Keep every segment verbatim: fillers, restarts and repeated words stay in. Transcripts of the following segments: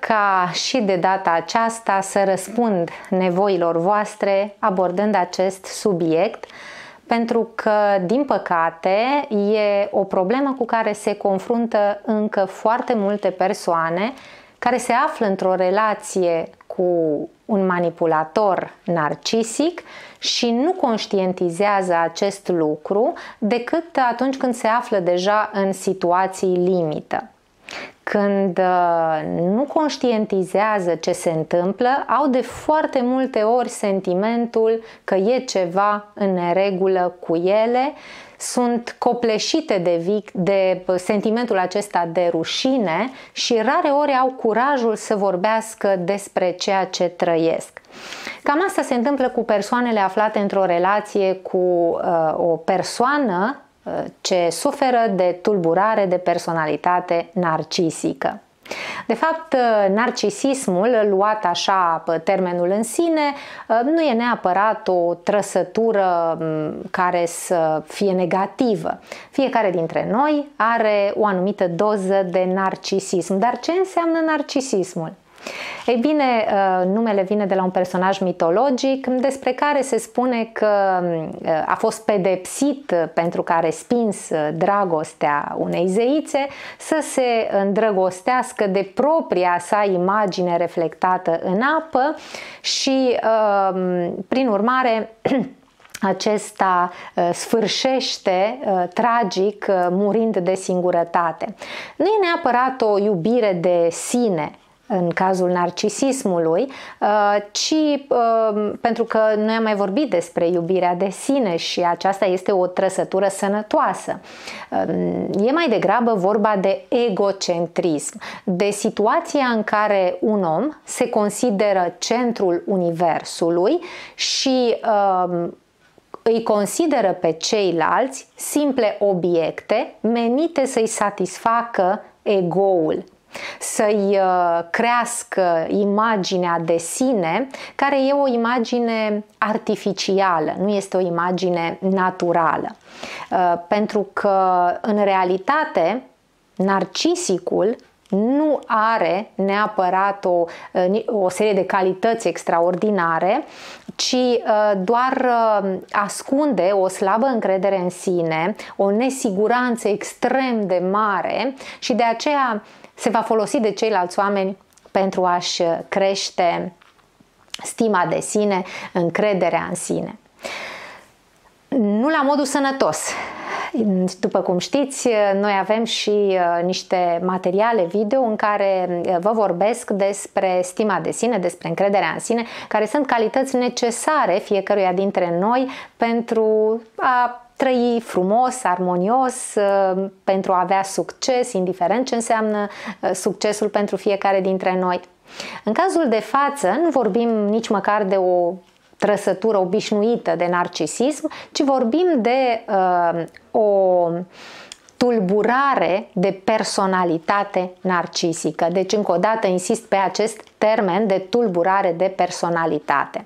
ca și de data aceasta să răspund nevoilor voastre abordând acest subiect, pentru că, din păcate, e o problemă cu care se confruntă încă foarte multe persoane care se află într-o relație cu un manipulator narcisic și nu conștientizează acest lucru decât atunci când se află deja în situații limită. Când nu conștientizează ce se întâmplă, au de foarte multe ori sentimentul că e ceva în neregulă cu ele, sunt copleșite de, vic, de sentimentul acesta de rușine și rare ori au curajul să vorbească despre ceea ce trăiesc. Cam asta se întâmplă cu persoanele aflate într-o relație cu uh, o persoană ce suferă de tulburare de personalitate narcisică. De fapt, narcisismul, luat așa termenul în sine, nu e neapărat o trăsătură care să fie negativă. Fiecare dintre noi are o anumită doză de narcisism. Dar ce înseamnă narcisismul? Ei bine, numele vine de la un personaj mitologic despre care se spune că a fost pedepsit pentru că a respins dragostea unei zeițe să se îndrăgostească de propria sa imagine reflectată în apă și, prin urmare, acesta sfârșește tragic murind de singurătate. Nu e neapărat o iubire de sine în cazul narcisismului, ci pentru că noi am mai vorbit despre iubirea de sine și aceasta este o trăsătură sănătoasă. E mai degrabă vorba de egocentrism, de situația în care un om se consideră centrul universului și îi consideră pe ceilalți simple obiecte menite să-i satisfacă egoul, să-i crească imaginea de sine, care e o imagine artificială, nu este o imagine naturală. Pentru că, în realitate, narcisicul nu are neapărat o, o serie de calități extraordinare, ci doar ascunde o slabă încredere în sine, o nesiguranță extrem de mare și de aceea se va folosi de ceilalți oameni pentru a-și crește stima de sine, încrederea în sine. Nu la modul sănătos. După cum știți, noi avem și niște materiale video în care vă vorbesc despre stima de sine, despre încrederea în sine, care sunt calități necesare fiecăruia dintre noi pentru a trăi frumos, armonios, pentru a avea succes, indiferent ce înseamnă succesul pentru fiecare dintre noi. În cazul de față, nu vorbim nici măcar de o trăsătură obișnuită de narcisism, ci vorbim de uh, o tulburare de personalitate narcisică. Deci, încă o dată, insist pe acest termen de tulburare de personalitate.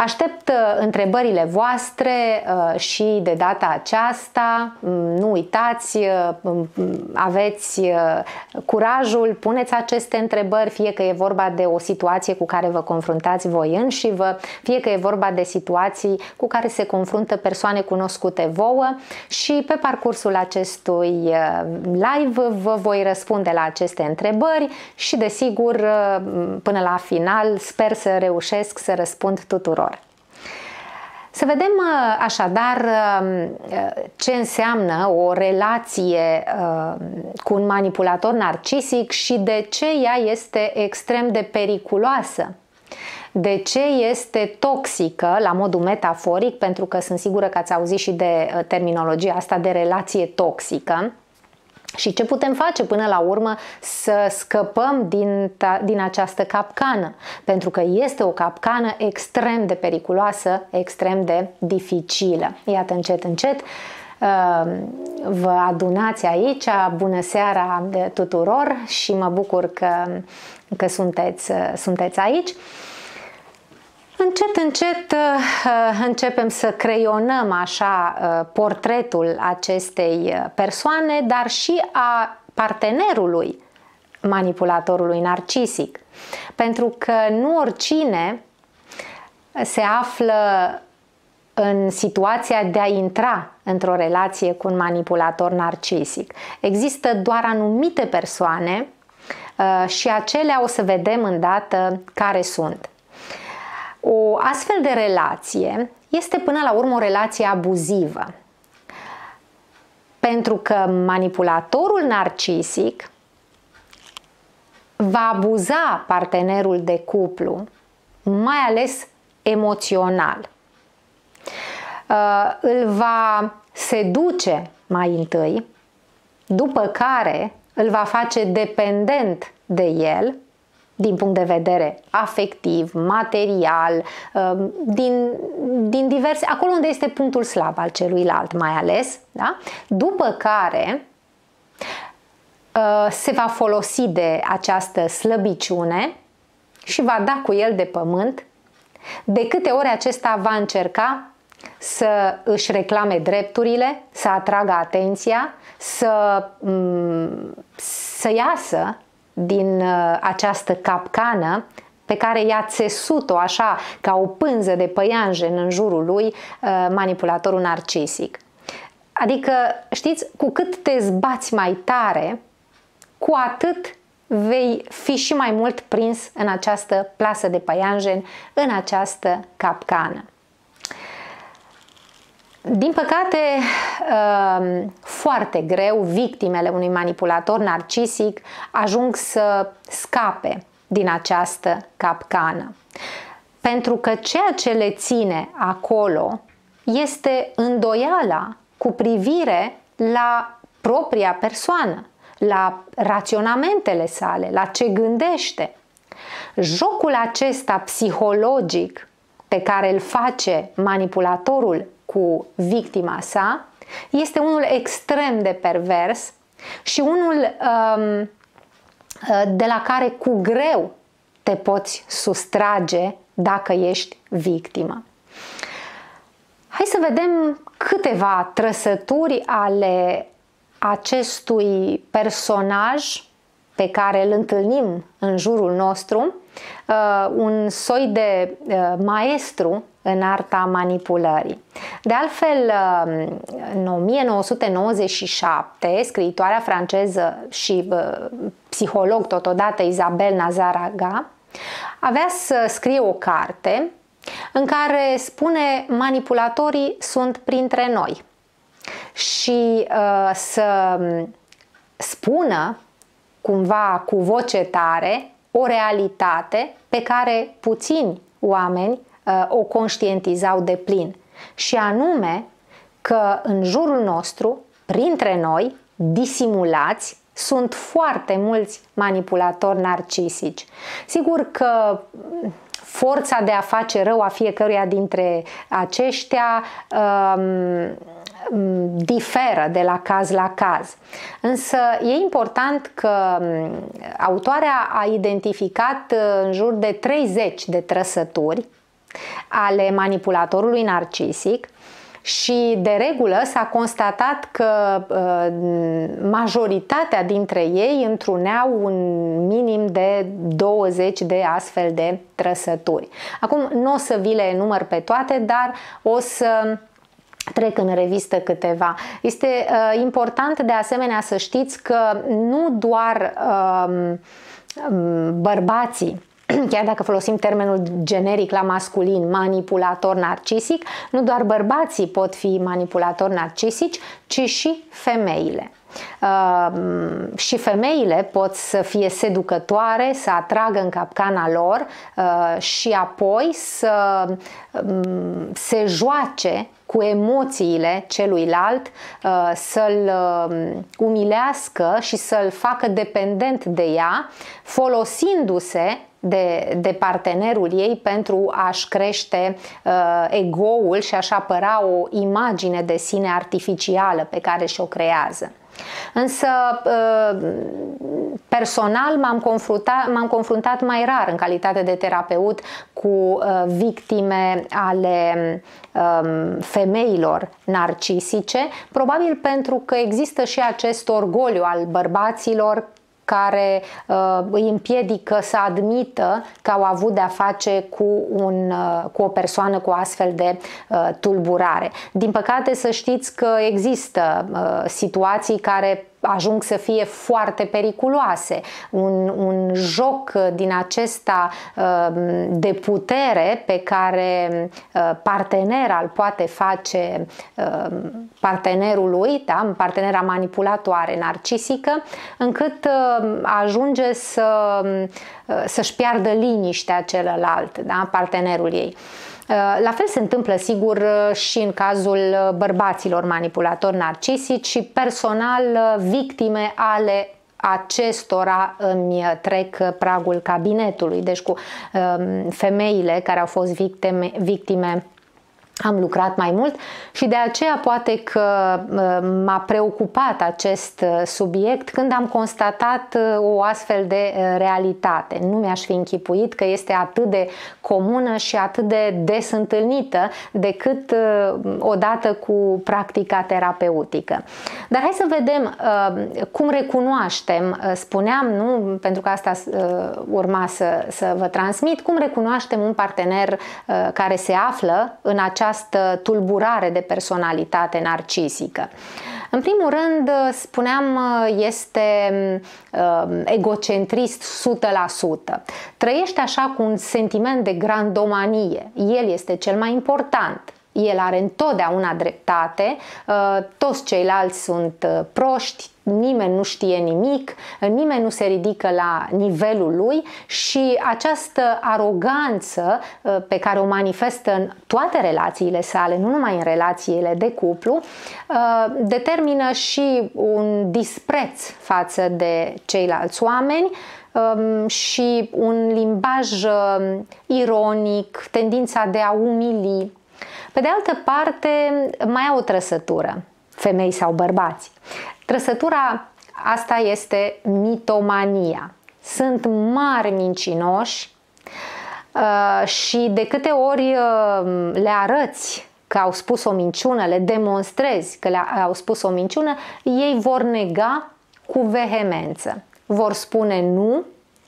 Aștept întrebările voastre și de data aceasta nu uitați, aveți curajul, puneți aceste întrebări, fie că e vorba de o situație cu care vă confruntați voi înșivă, fie că e vorba de situații cu care se confruntă persoane cunoscute vouă și pe parcursul acestui live vă voi răspunde la aceste întrebări și, desigur, până la final sper să reușesc să răspund tuturor. Să vedem așadar ce înseamnă o relație cu un manipulator narcisic și de ce ea este extrem de periculoasă, de ce este toxică la modul metaforic, pentru că sunt sigură că ați auzit și de terminologia asta de relație toxică. Și ce putem face până la urmă să scăpăm din, din această capcană? Pentru că este o capcană extrem de periculoasă, extrem de dificilă. Iată, încet, încet vă adunați aici. Bună seara tuturor și mă bucur că, că sunteți, sunteți aici. Încet, încet începem să creionăm așa portretul acestei persoane, dar și a partenerului manipulatorului narcisic. Pentru că nu oricine se află în situația de a intra într-o relație cu un manipulator narcisic. Există doar anumite persoane și acelea o să vedem îndată care sunt. O astfel de relație este până la urmă o relație abuzivă, pentru că manipulatorul narcisic va abuza partenerul de cuplu, mai ales emoțional. Îl va seduce mai întâi, după care îl va face dependent de el din punct de vedere afectiv, material, din, din diverse, acolo unde este punctul slab al celuilalt mai ales, da? După care se va folosi de această slăbiciune și va da cu el de pământ de câte ori acesta va încerca să își reclame drepturile, să atragă atenția, să, să iasă din această capcană pe care i-a țesut-o așa ca o pânză de păianjen în jurul lui manipulatorul narcisic. Adică, știți, cu cât te zbați mai tare, cu atât vei fi și mai mult prins în această plasă de păianjen, în această capcană. Din păcate, foarte greu victimele unui manipulator narcisic ajung să scape din această capcană, pentru că ceea ce le ține acolo este îndoiala cu privire la propria persoană, la raționamentele sale, la ce gândește. Jocul acesta psihologic pe care îl face manipulatorul cu victima sa este unul extrem de pervers și unul um, de la care cu greu te poți sustrage dacă ești victimă. Hai să vedem câteva trăsături ale acestui personaj pe care îl întâlnim în jurul nostru, un soi de maestru în arta manipulării. De altfel, în o mie nouă sute nouăzeci și șapte, scriitoarea franceză și psiholog totodată Isabelle Nazaraga avea să scrie o carte în care spune: manipulatorii sunt printre noi, și uh, să spună cumva cu voce tare o realitate pe care puțini oameni uh, o conștientizau de plin, și anume că în jurul nostru, printre noi, disimulați, sunt foarte mulți manipulatori narcisici. Sigur că forța de a face rău a fiecăruia dintre aceștia uh, diferă de la caz la caz. Însă e important că autoarea a identificat în jur de treizeci de trăsături ale manipulatorului narcisic și de regulă s-a constatat că majoritatea dintre ei întruneau un minim de douăzeci de astfel de trăsături. Acum nu o să vi le enumăr pe toate, dar o să trec în revistă câteva. Este uh, important de asemenea să știți că nu doar uh, bărbații, chiar dacă folosim termenul generic la masculin, manipulator narcisic, nu doar bărbații pot fi manipulatori narcisici, ci și femeile. Uh, și femeile pot să fie seducătoare, să atragă în capcana lor uh, și apoi să um, se joace cu emoțiile celuilalt, să-l umilească și să-l facă dependent de ea, folosindu-se de, de partenerul ei pentru a-și crește ego-ul și a-și apăra o imagine de sine artificială pe care și-o creează. Însă, personal, m-am confruntat, m-am confruntat mai rar în calitate de terapeut cu victime ale femeilor narcisice, probabil pentru că există și acest orgoliu al bărbaților care uh, îi împiedică să admită că au avut de-a face cu, un, uh, cu o persoană cu astfel de uh, tulburare. Din păcate, să știți că există uh, situații care ajung să fie foarte periculoase. Un, un joc din acesta de putere pe care partenera îl poate face partenerului, da? Partenera manipulatoare, narcisică, încât ajunge să, să-și piardă liniștea celălalt, da? Partenerul ei. La fel se întâmplă, sigur, și în cazul bărbaților manipulatori narcisici și personal victime ale acestora îmi trec pragul cabinetului. Deci cu femeile care au fost victime, victime am lucrat mai mult și de aceea poate că m-a preocupat acest subiect când am constatat o astfel de realitate. Nu mi-aș fi închipuit că este atât de comună și atât de des întâlnită decât odată cu practica terapeutică. Dar hai să vedem cum recunoaștem, spuneam, nu, pentru că asta urma să, să vă transmit, cum recunoaștem un partener care se află în această această tulburare de personalitate narcisică. În primul rând, spuneam, este egocentrist o sută la sută. Trăiește așa cu un sentiment de grandomanie. El este cel mai important. El are întotdeauna dreptate, toți ceilalți sunt proști, nimeni nu știe nimic, nimeni nu se ridică la nivelul lui și această aroganță pe care o manifestă în toate relațiile sale, nu numai în relațiile de cuplu, determină și un dispreț față de ceilalți oameni și un limbaj ironic, tendința de a umili. Pe de altă parte, mai au o trăsătură, femei sau bărbați. Trăsătura asta este mitomania. Sunt mari mincinoși și de câte ori le arăți că au spus o minciună, le demonstrezi că au spus o minciună, ei vor nega cu vehemență. Vor spune nu,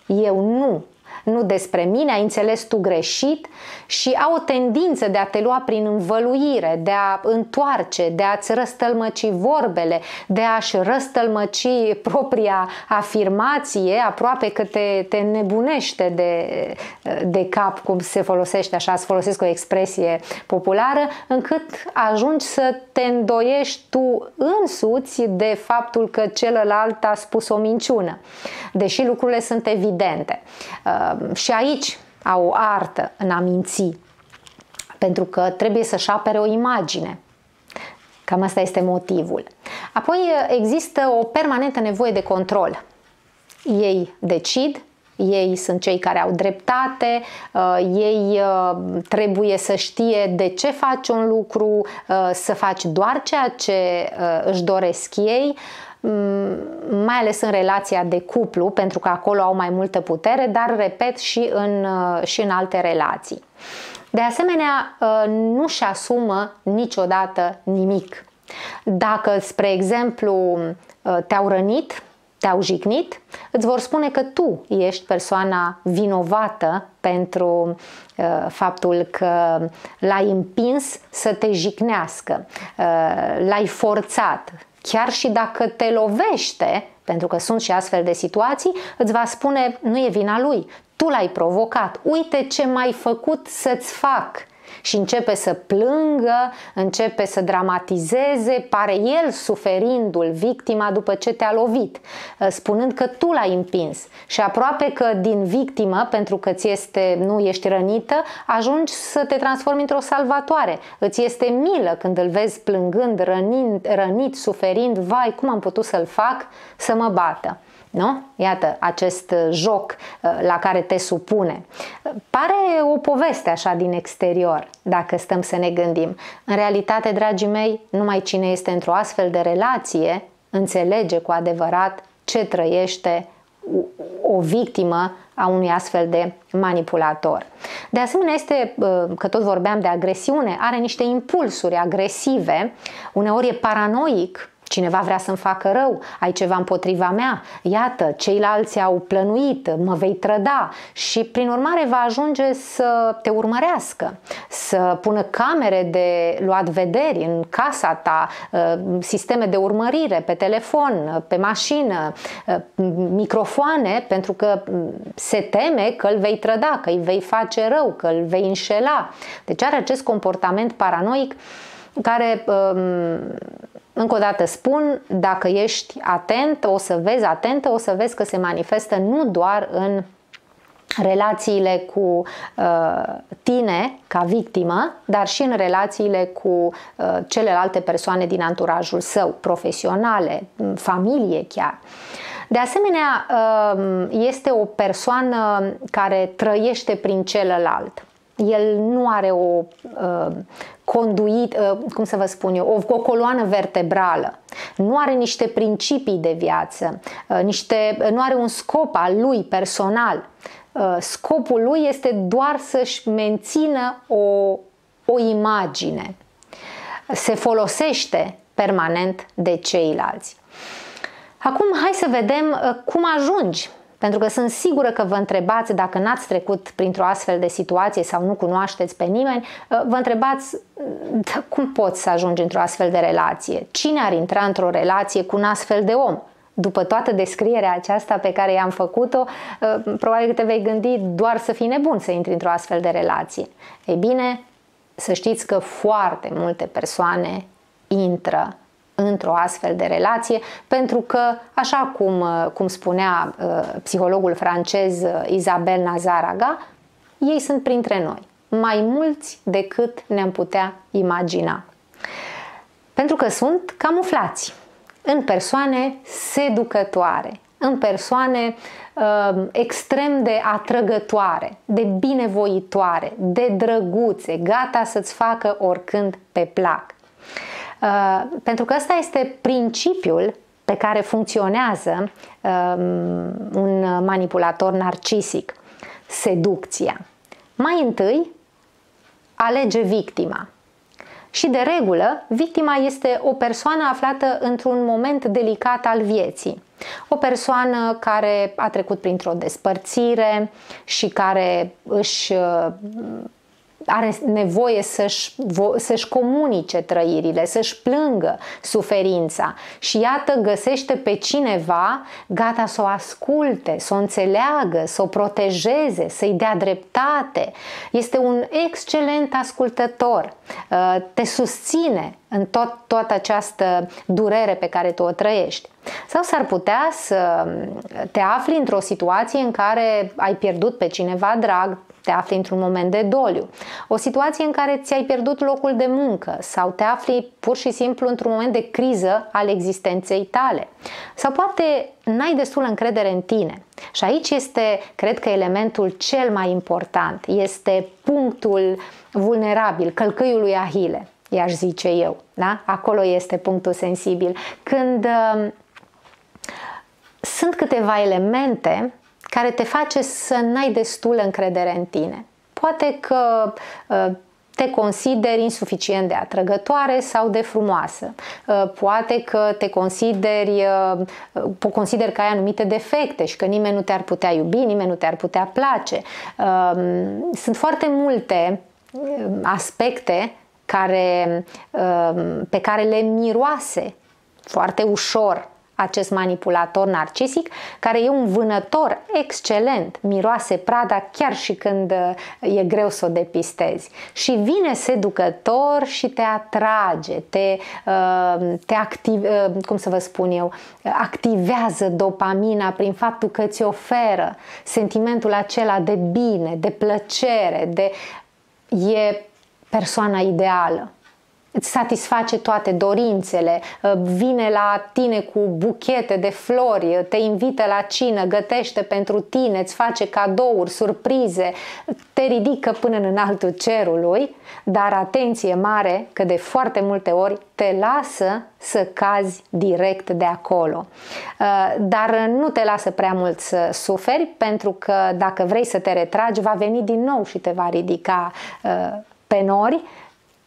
eu nu. Nu despre mine, ai înțeles tu greșit și au o tendință de a te lua prin învăluire, de a întoarce, de a-ți răstălmăci vorbele, de a-și răstălmăci propria afirmație, aproape că te, te nebunește de, de cap, cum se folosește așa, se folosesc o expresie populară, încât ajungi să te îndoiești tu însuți de faptul că celălalt a spus o minciună, deși lucrurile sunt evidente. Și aici au o artă în a minți, pentru că trebuie să-și apere o imagine. Cam asta este motivul. Apoi există o permanentă nevoie de control. Ei decid, ei sunt cei care au dreptate, ei trebuie să știe de ce faci un lucru, să faci doar ceea ce își doresc ei, mai ales în relația de cuplu, pentru că acolo au mai multă putere, dar, repet, și în, și în alte relații. De asemenea, nu-și asumă niciodată nimic. Dacă, spre exemplu, te-au rănit, te-au jignit, îți vor spune că tu ești persoana vinovată pentru uh, faptul că l-ai împins să te jignească, uh, l-ai forțat. Chiar și dacă te lovește, pentru că sunt și astfel de situații, îți va spune, nu e vina lui, tu l-ai provocat, uite ce m-ai făcut să-ți fac. Și începe să plângă, începe să dramatizeze, pare el suferindul, victima, după ce te-a lovit, spunând că tu l-ai împins. Și aproape că din victimă, pentru că ți este, nu ești rănită, ajungi să te transformi într-o salvatoare. Îți este milă când îl vezi plângând, rănind, rănit, suferind, vai, cum am putut să-l fac să mă bată. Nu? Iată, acest joc la care te supune. Pare o poveste așa din exterior, dacă stăm să ne gândim. În realitate, dragii mei, numai cine este într-o astfel de relație înțelege cu adevărat ce trăiește o victimă a unui astfel de manipulator. De asemenea, este, că tot vorbeam de agresiune, are niște impulsuri agresive, uneori e paranoic, cineva vrea să-mi facă rău, ai ceva împotriva mea, iată, ceilalți au plănuit, mă vei trăda și prin urmare va ajunge să te urmărească, să pună camere de luat vederi în casa ta, sisteme de urmărire pe telefon, pe mașină, microfoane, pentru că se teme că îl vei trăda, că îi vei face rău, că îl vei înșela. Deci are acest comportament paranoic care, încă o dată spun, dacă ești atent, o să vezi, atentă, o să vezi că se manifestă nu doar în relațiile cu tine ca victimă, dar și în relațiile cu celelalte persoane din anturajul său, profesionale, familie chiar. De asemenea, este o persoană care trăiește prin celălalt. El nu are o uh, conduit, uh, cum să vă spun eu, o, o coloană vertebrală. Nu are niște principii de viață, uh, niște, nu are un scop al lui personal. Uh, scopul lui este doar să-și mențină o, o imagine. Se folosește permanent de ceilalți. Acum hai să vedem uh, cum ajungi. Pentru că sunt sigură că vă întrebați, dacă n-ați trecut printr-o astfel de situație sau nu cunoașteți pe nimeni, vă întrebați cum poți să ajungi într-o astfel de relație? Cine ar intra într-o relație cu un astfel de om? După toată descrierea aceasta pe care i-am făcut-o, probabil că te vei gândi doar să fii nebun să intri într-o astfel de relație. Ei bine, să știți că foarte multe persoane intră într-o astfel de relație, pentru că, așa cum, cum spunea uh, psihologul francez Isabelle Nazaraga, ei sunt printre noi, mai mulți decât ne-am putea imagina. Pentru că sunt camuflați în persoane seducătoare, în persoane uh, extrem de atrăgătoare, de binevoitoare, de drăguțe, gata să-ți facă oricând pe plac. Uh, pentru că ăsta este principiul pe care funcționează uh, un manipulator narcisic, seducția. Mai întâi alege victima și de regulă victima este o persoană aflată într-un moment delicat al vieții, o persoană care a trecut printr-o despărțire și care își uh, are nevoie să-și să-și comunice trăirile, să-și plângă suferința și iată găsește pe cineva gata să o asculte, să o înțeleagă, să o protejeze, să-i dea dreptate. Este un excelent ascultător, te susține în tot, toată această durere pe care tu o trăiești. Sau s-ar putea să te afli într-o situație în care ai pierdut pe cineva drag, te afli într-un moment de doliu, o situație în care ți-ai pierdut locul de muncă sau te afli pur și simplu într-un moment de criză al existenței tale. Sau poate n-ai destulă încredere în tine. Și aici este, cred că, elementul cel mai important, este punctul vulnerabil, călcâiul lui Ahile, i-aș zice eu. Da? Acolo este punctul sensibil. Când uh, sunt câteva elemente care te face să n-ai destulă încredere în tine. Poate că te consideri insuficient de atrăgătoare sau de frumoasă. Poate că te consideri, consideri că ai anumite defecte și că nimeni nu te-ar putea iubi, nimeni nu te-ar putea place. Sunt foarte multe aspecte care, pe care le miroase foarte ușor acest manipulator narcisic, care e un vânător excelent, miroase prada chiar și când e greu să o depistezi. Și vine seducător și te atrage, te, te active, cum să vă spun eu, activează dopamina prin faptul că îți oferă sentimentul acela de bine, de plăcere, de e persoana ideală. Îți satisface toate dorințele, vine la tine cu buchete de flori, te invită la cină, gătește pentru tine, îți face cadouri, surprize, te ridică până în înaltul cerului, dar atenție mare că de foarte multe ori te lasă să cazi direct de acolo. Dar nu te lasă prea mult să suferi, pentru că dacă vrei să te retragi, va veni din nou și te va ridica pe nori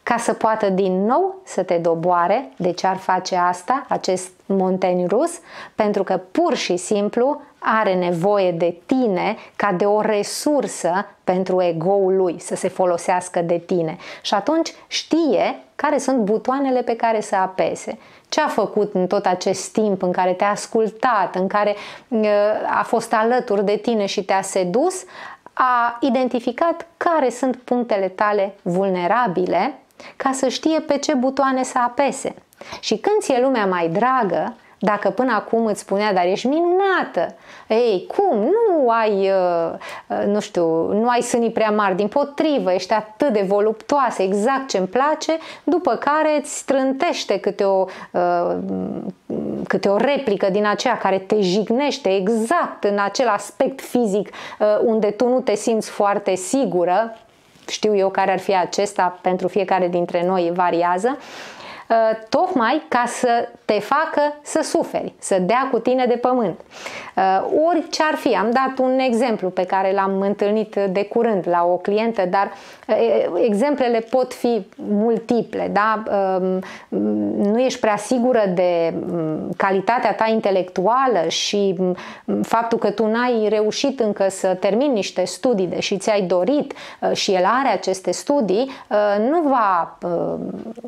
ca să poată din nou să te doboare. De ce ar face asta, acest munteni rus? Pentru că pur și simplu are nevoie de tine ca de o resursă pentru ego-ul lui, să se folosească de tine. Și atunci știe care sunt butoanele pe care să apese. Ce a făcut în tot acest timp în care te-a ascultat, în care a fost alături de tine și te-a sedus? A identificat care sunt punctele tale vulnerabile ca să știe pe ce butoane să apese. Și când ți-e lumea mai dragă, dacă până acum îți spunea, dar ești minunată, ei, cum, nu ai, nu știu, nu ai sânii prea mari, dimpotrivă, ești atât de voluptoasă, exact ce-mi place, după care îți strântește câte o, câte o replică din aceea care te jignește exact în acel aspect fizic unde tu nu te simți foarte sigură, știu eu care ar fi acesta, pentru fiecare dintre noi variază, tocmai ca să te facă să suferi, să dea cu tine de pământ. Orice ar fi, am dat un exemplu pe care l-am întâlnit de curând la o clientă, dar exemplele pot fi multiple, da? Nu ești prea sigură de calitatea ta intelectuală și faptul că tu n-ai reușit încă să termini niște studii, deși ți-ai dorit și el are aceste studii, nu va,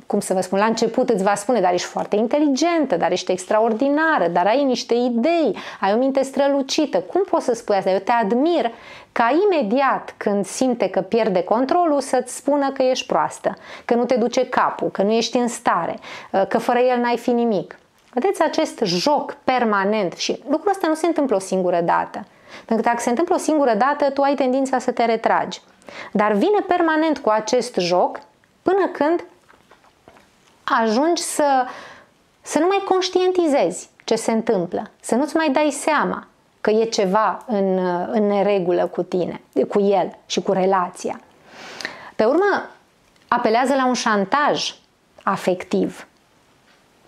cum să vă spun, la început îți va spune, dar ești foarte inteligentă, dar ești extraordinară, dar ai niște idei, ai o minte strălucită. Cum poți să spui asta? Eu te admir. Ca imediat când simte că pierde controlul să-ți spună că ești proastă, că nu te duce capul, că nu ești în stare, că fără el n-ai fi nimic. Vedeți acest joc permanent și lucrul ăsta nu se întâmplă o singură dată. Pentru că dacă se întâmplă o singură dată, tu ai tendința să te retragi. Dar vine permanent cu acest joc până când ajungi să, să nu mai conștientizezi ce se întâmplă, să nu-ți mai dai seama că e ceva în, în neregulă cu tine, cu el și cu relația. Pe urmă, apelează la un șantaj afectiv,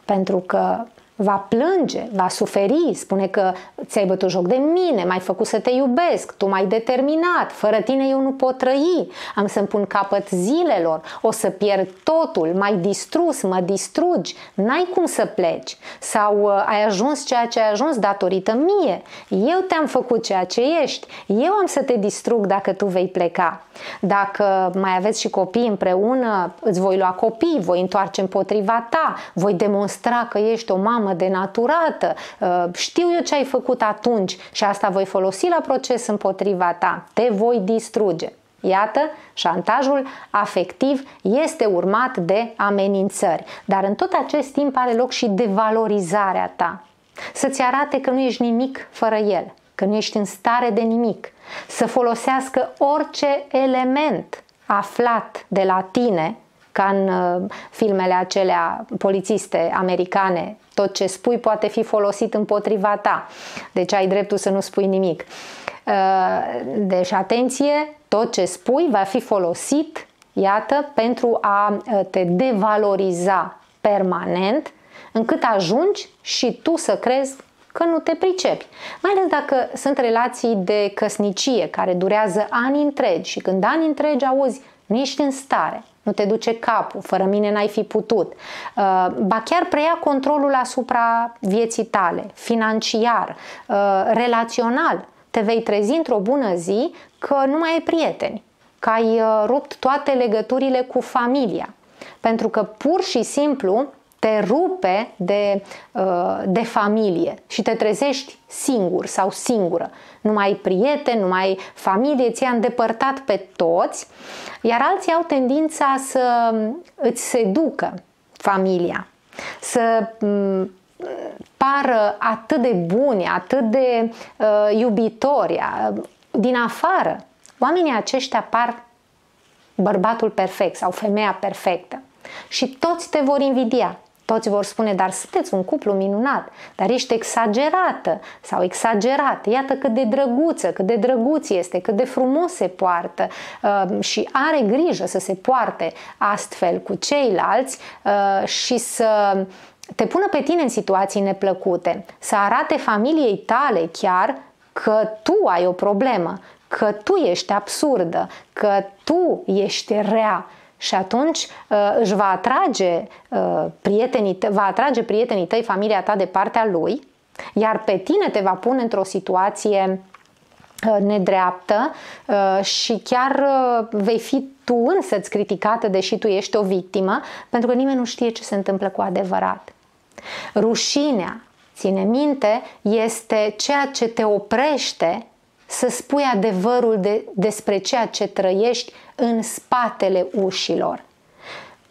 pentru că va plânge, va suferi, spune că ți-ai bătut joc de mine, m-ai făcut să te iubesc, tu m-ai determinat, fără tine eu nu pot trăi, am să-mi pun capăt zilelor, o să pierd totul, m-ai distrus, mă distrugi, n-ai cum să pleci, sau uh, ai ajuns ceea ce ai ajuns datorită mie, eu te-am făcut ceea ce ești, eu am să te distrug dacă tu vei pleca. Dacă mai aveți și copii împreună, îți voi lua copii, voi întoarce împotriva ta, voi demonstra că ești o mamă denaturată, știu eu ce ai făcut atunci și asta voi folosi la proces împotriva ta, te voi distruge. Iată, șantajul afectiv este urmat de amenințări, dar în tot acest timp are loc și devalorizarea ta, să-ți arate că nu ești nimic fără el, că nu ești în stare de nimic, să folosească orice element aflat de la tine, ca în filmele acelea polițiste americane, tot ce spui poate fi folosit împotriva ta, deci ai dreptul să nu spui nimic. Deci atenție, tot ce spui va fi folosit, iată, pentru a te devaloriza permanent, încât ajungi și tu să crezi că nu te pricepi. Mai ales dacă sunt relații de căsnicie care durează ani întregi și când ani întregi auzi, nu ești în stare, nu te duce capul, fără mine n-ai fi putut. Ba chiar preia controlul asupra vieții tale, financiar, relațional. Te vei trezi într-o bună zi că nu mai ai prieteni, că ai rupt toate legăturile cu familia. Pentru că pur și simplu te rupe de, de familie și te trezești singur sau singură. Nu mai ai prieteni, nu mai ai familie, ți-a îndepărtat pe toți, iar alții au tendința să îți seducă familia, să pară atât de buni, atât de uh, iubitori. Din afară, oamenii aceștia par bărbatul perfect sau femeia perfectă și toți te vor invidia. Toți vor spune, dar sunteți un cuplu minunat, dar ești exagerată sau exagerat, iată cât de drăguță, cât de drăguț este, cât de frumos se poartă și are grijă să se poarte astfel cu ceilalți și să te pună pe tine în situații neplăcute, să arate familiei tale chiar că tu ai o problemă, că tu ești absurdă, că tu ești rea. și atunci își va atrage prietenii, va atrage prietenii tăi, familia ta de partea lui, iar pe tine te va pune într-o situație nedreaptă și chiar vei fi tu însăți criticată, deși tu ești o victimă, pentru că nimeni nu știe ce se întâmplă cu adevărat. Rușinea, ține minte, este ceea ce te oprește să spui adevărul de, despre ceea ce trăiești în spatele ușilor.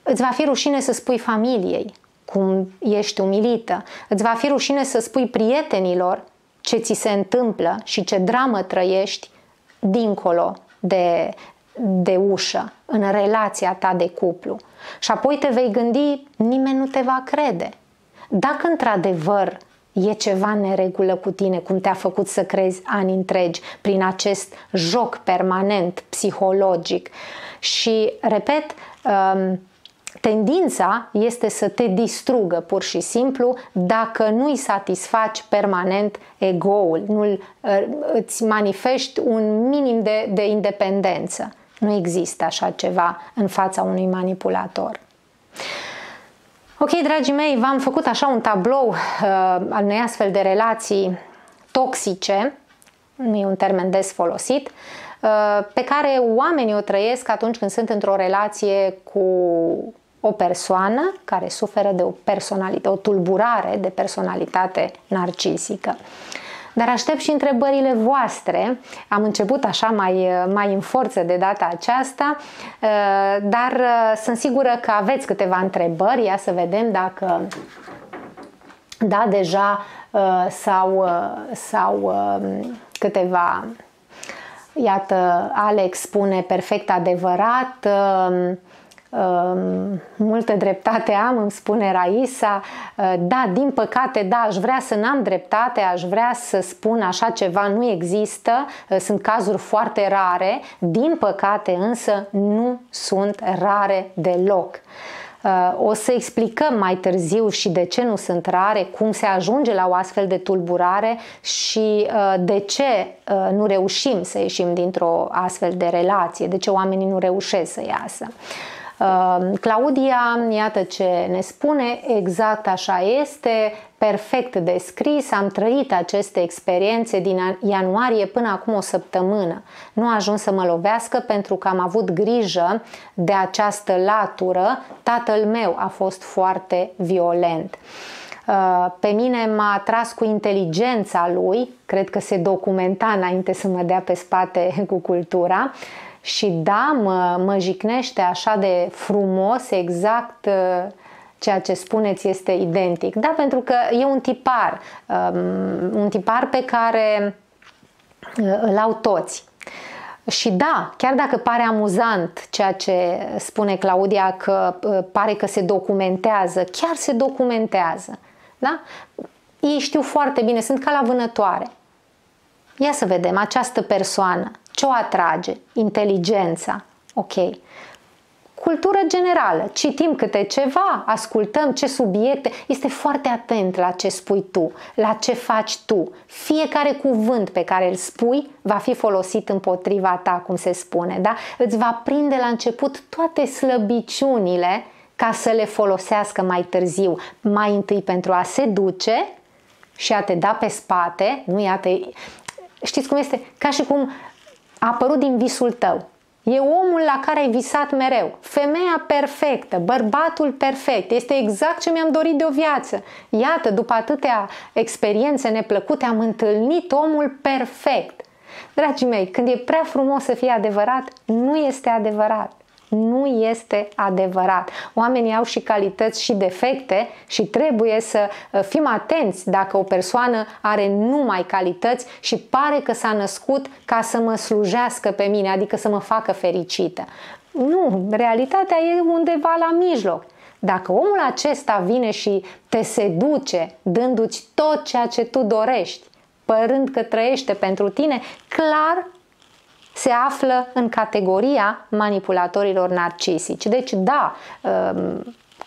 Îți va fi rușine să spui familiei cum ești umilită, îți va fi rușine să spui prietenilor ce ți se întâmplă și ce dramă trăiești dincolo de, de ușă, în relația ta de cuplu. Și apoi te vei gândi, nimeni nu te va crede. Dacă într-adevăr e ceva neregulă cu tine, cum te-a făcut să crezi ani întregi prin acest joc permanent psihologic. Și, repet, tendința este să te distrugă pur și simplu dacă nu îi satisfaci permanent ego-ul, nu îți manifesti un minim de, de independență. Nu există așa ceva în fața unui manipulator. Ok, dragii mei, v-am făcut așa un tablou uh, al unei astfel de relații toxice, nu e un termen des folosit, uh, pe care oamenii o trăiesc atunci când sunt într-o relație cu o persoană care suferă de o personalitate, o tulburare de personalitate narcisică. Dar aștept și întrebările voastre. Am început așa mai, mai în forță de data aceasta, dar sunt sigură că aveți câteva întrebări. Ia să vedem dacă da, deja sau, sau câteva. Iată, Alex spune perfect adevărat. Um, multă dreptate am, îmi spune Raisa. uh, da, din păcate, da, aș vrea să n-am dreptate, aș vrea să spun așa ceva nu există, uh, sunt cazuri foarte rare, din păcate însă nu sunt rare deloc. O să explicăm mai târziu și de ce nu sunt rare, cum se ajunge la o astfel de tulburare și de ce nu reușim să ieșim dintr-o astfel de relație, de ce oamenii nu reușesc să iasă. Claudia, iată ce ne spune, exact așa este, perfect descris, am trăit aceste experiențe din ianuarie până acum o săptămână. Nu a ajuns să mă lovească pentru că am avut grijă de această latură, tatăl meu a fost foarte violent. Pe mine m-a atras cu inteligența lui, cred că se documenta înainte să mă dea pe spate cu cultura. Și da, mă, mă jicnește așa de frumos, exact ceea ce spuneți este identic. Da, pentru că e un tipar, un tipar pe care îl au toți. Și da, chiar dacă pare amuzant ceea ce spune Claudia, că pare că se documentează, chiar se documentează. Da? Ei știu foarte bine, sunt ca la vânătoare. Ia să vedem, această persoană, ce o atrage? Inteligența. Ok. Cultură generală. Citim câte ceva, ascultăm ce subiecte. Este foarte atent la ce spui tu, la ce faci tu. Fiecare cuvânt pe care îl spui va fi folosit împotriva ta, cum se spune. Da? Îți va prinde la început toate slăbiciunile ca să le folosească mai târziu. Mai întâi pentru a seduce și a te da pe spate. Nu, iată, știți cum este? Ca și cum a apărut din visul tău. E omul la care ai visat mereu. Femeia perfectă, bărbatul perfect. Este exact ce mi-am dorit de o viață. Iată, după atâtea experiențe neplăcute, am întâlnit omul perfect. Dragii mei, când e prea frumos să fie adevărat, nu este adevărat. Nu este adevărat. Oamenii au și calități și defecte și trebuie să fim atenți dacă o persoană are numai calități și pare că s-a născut ca să mă slujească pe mine, adică să mă facă fericită. Nu, realitatea e undeva la mijloc. Dacă omul acesta vine și te seduce dându-ți tot ceea ce tu dorești, părând că trăiește pentru tine, clar se află în categoria manipulatorilor narcisici. Deci da,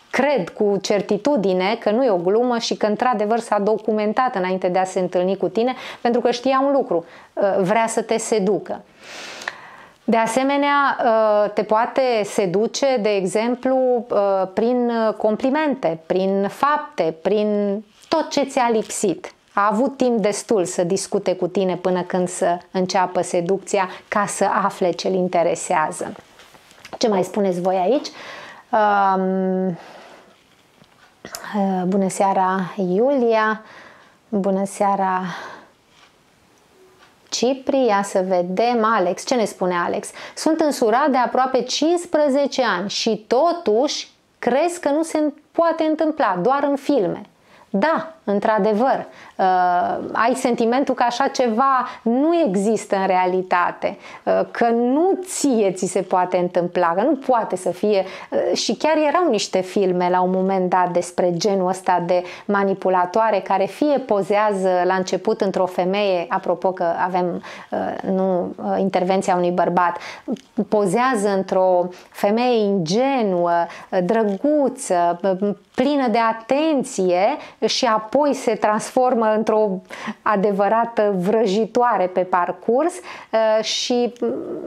cred cu certitudine că nu e o glumă și că într-adevăr s-a documentat înainte de a se întâlni cu tine, pentru că știa un lucru, vrea să te seducă. De asemenea, te poate seduce, de exemplu, prin complimente, prin fapte, prin tot ce ți-a lipsit. A avut timp destul să discute cu tine până când să înceapă seducția, ca să afle ce-l interesează. Ce mai spuneți voi aici? Um, bună seara, Iulia! Bună seara, Cipri! Ia să vedem, Alex. Ce ne spune Alex? Sunt însurat de aproape cincisprezece ani și totuși crezi că nu se poate întâmpla, doar în filme. Da, într-adevăr, uh, ai sentimentul că așa ceva nu există în realitate, uh, că nu ție ți se poate întâmpla, că nu poate să fie. Uh, și chiar erau niște filme la un moment dat despre genul ăsta de manipulatoare, care fie pozează la început într-o femeie, apropo că avem uh, nu, uh, intervenția unui bărbat, pozează într-o femeie ingenuă, uh, drăguță, uh, plină de atenție, și apoi se transformă într-o adevărată vrăjitoare pe parcurs și,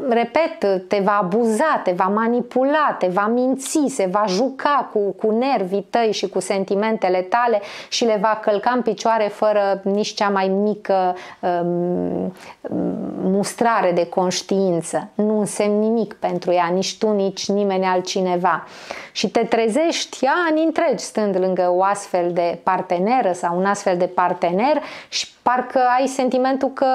repet, te va abuza, te va manipula, te va minți, se va juca cu, cu nervii tăi și cu sentimentele tale și le va călca în picioare fără nici cea mai mică um, mustrare de conștiință. Nu însemni nimic pentru ea, nici tu, nici nimeni altcineva. Și te trezești ani întregi stând lângă o astfel de parteneră sau un astfel de partener și parcă ai sentimentul că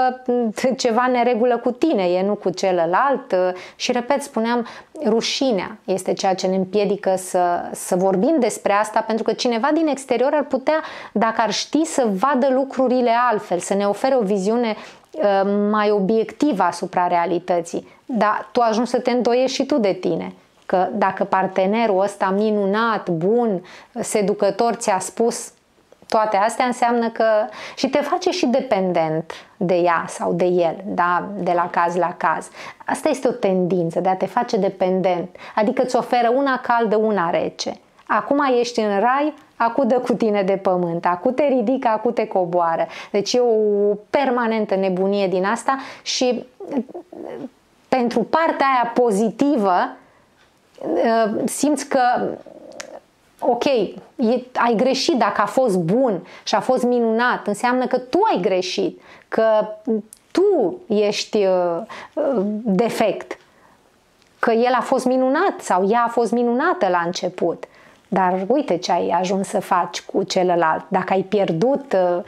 ceva neregulă cu tine e, nu cu celălalt. Și, repet, spuneam, rușinea este ceea ce ne împiedică să, să vorbim despre asta, pentru că cineva din exterior ar putea, dacă ar ști, să vadă lucrurile altfel, să ne ofere o viziune mai obiectivă asupra realității. Dar tu ajungi să te îndoiești și tu de tine. Că dacă partenerul ăsta minunat, bun, seducător ți-a spus toate astea, înseamnă că și te face și dependent de ea sau de el, da? De la caz la caz. Asta este o tendință de a te face dependent, adică îți oferă una caldă, una rece. Acum ești în rai, acu dă cu tine de pământ, acu te ridică, acu te coboară. Deci e o permanentă nebunie din asta și pentru partea aia pozitivă simți că, ok, e, ai greșit dacă a fost bun și a fost minunat, înseamnă că tu ai greșit, că tu ești uh, defect, că el a fost minunat sau ea a fost minunată la început, dar uite ce ai ajuns să faci cu celălalt. Dacă ai pierdut uh,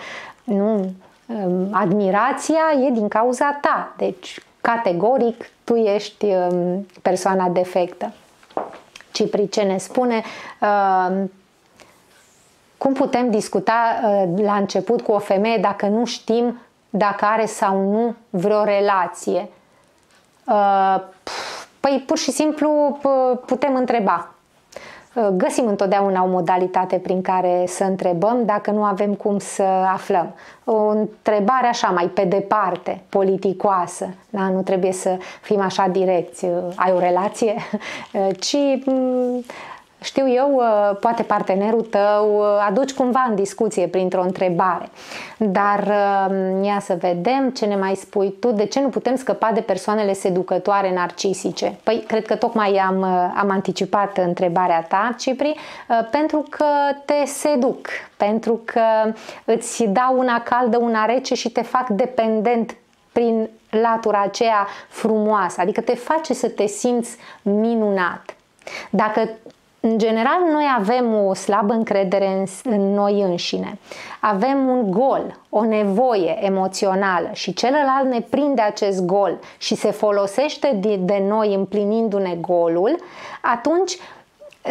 nu, uh, admirația, e din cauza ta, deci categoric tu ești uh, persoana defectă. Cipri, ce ne spune? Uh, cum putem discuta uh, la început cu o femeie dacă nu știm dacă are sau nu vreo relație? Uh, păi pur și simplu putem întreba. Uh, găsim întotdeauna o modalitate prin care să întrebăm dacă nu avem cum să aflăm. O întrebare așa mai pe departe, politicoasă, da? Nu trebuie să fim așa direcți, ai o relație, ci știu eu, poate partenerul tău aduci cumva în discuție printr-o întrebare. Dar ia să vedem ce ne mai spui tu, de ce nu putem scăpa de persoanele seducătoare narcisice? Păi cred că tocmai am, am anticipat întrebarea ta, Cipri, pentru că te seduc, pentru că îți dau una caldă, una rece și te fac dependent prin latura aceea frumoasă, adică te face să te simți minunat. Dacă în general, noi avem o slabă încredere în, în noi înșine. Avem un gol, o nevoie emoțională și celălalt ne prinde acest gol și se folosește de, de noi împlinindu-ne golul, atunci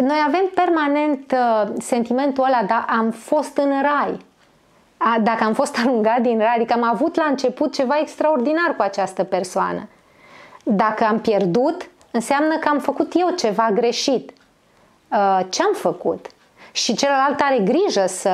noi avem permanent uh, sentimentul ăla, dar am fost în rai. A, dacă am fost aruncat din rai, adică am avut la început ceva extraordinar cu această persoană. Dacă am pierdut, înseamnă că am făcut eu ceva greșit. Ce-am făcut? Și celălalt are grijă să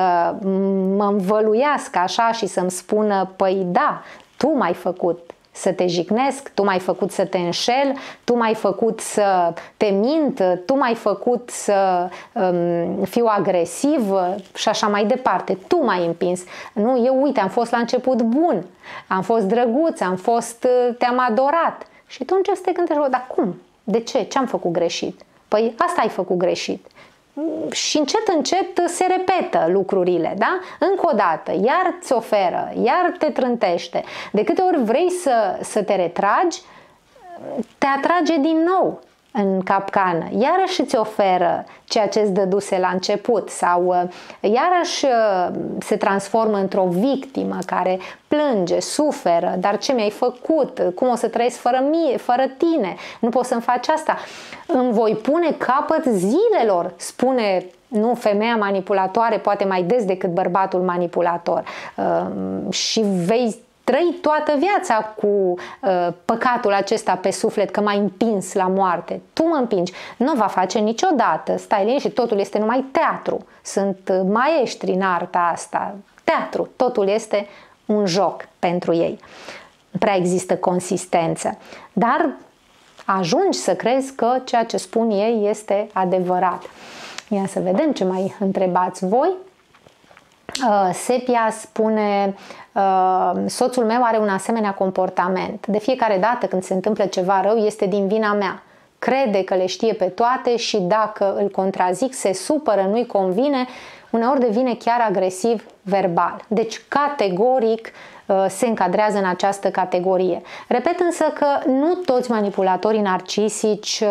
mă învăluiască așa și să-mi spună, păi da, tu m-ai făcut să te jignesc, tu m-ai făcut să te înșel, tu m-ai făcut să te mint, tu m-ai făcut să um, fiu agresiv și așa mai departe, tu m-ai împins. Nu, eu uite, am fost la început bun, am fost drăguț, am fost, te-am adorat. Și tu începi să te gândești, dar cum? De ce? Ce-am făcut greșit? Păi asta ai făcut greșit. Și încet, încet se repetă lucrurile, da? Încă o dată, iar ți oferă, iar te trântește. De câte ori vrei să, să te retragi, te atrage din nou în capcană. Iarăși îți oferă ceea ce îți dăduse la început sau iarăși se transformă într-o victimă care plânge, suferă, dar ce mi-ai făcut? Cum o să trăiesc fără mie, fără tine? Nu pot să-mi faci asta. Îmi voi pune capăt zilelor, spune, nu, femeia manipulatoare, poate mai des decât bărbatul manipulator. Și vei trăi toată viața cu uh, păcatul acesta pe suflet, că m-ai împins la moarte. Tu mă împingi. Nu va face niciodată. Stai liniștit, și totul este numai teatru. Sunt maestri în arta asta. Teatru. Totul este un joc pentru ei. Nu prea există consistență. Dar ajungi să crezi că ceea ce spun ei este adevărat. Ia să vedem ce mai întrebați voi. Uh, Sepia spune... Soțul meu are un asemenea comportament. De fiecare dată când se întâmplă ceva rău, este din vina mea. Crede că le știe pe toate și dacă îl contrazic, se supără, nu-i convine, uneori devine chiar agresiv verbal. Deci, categoric se încadrează în această categorie. Repet însă că nu toți manipulatorii narcisici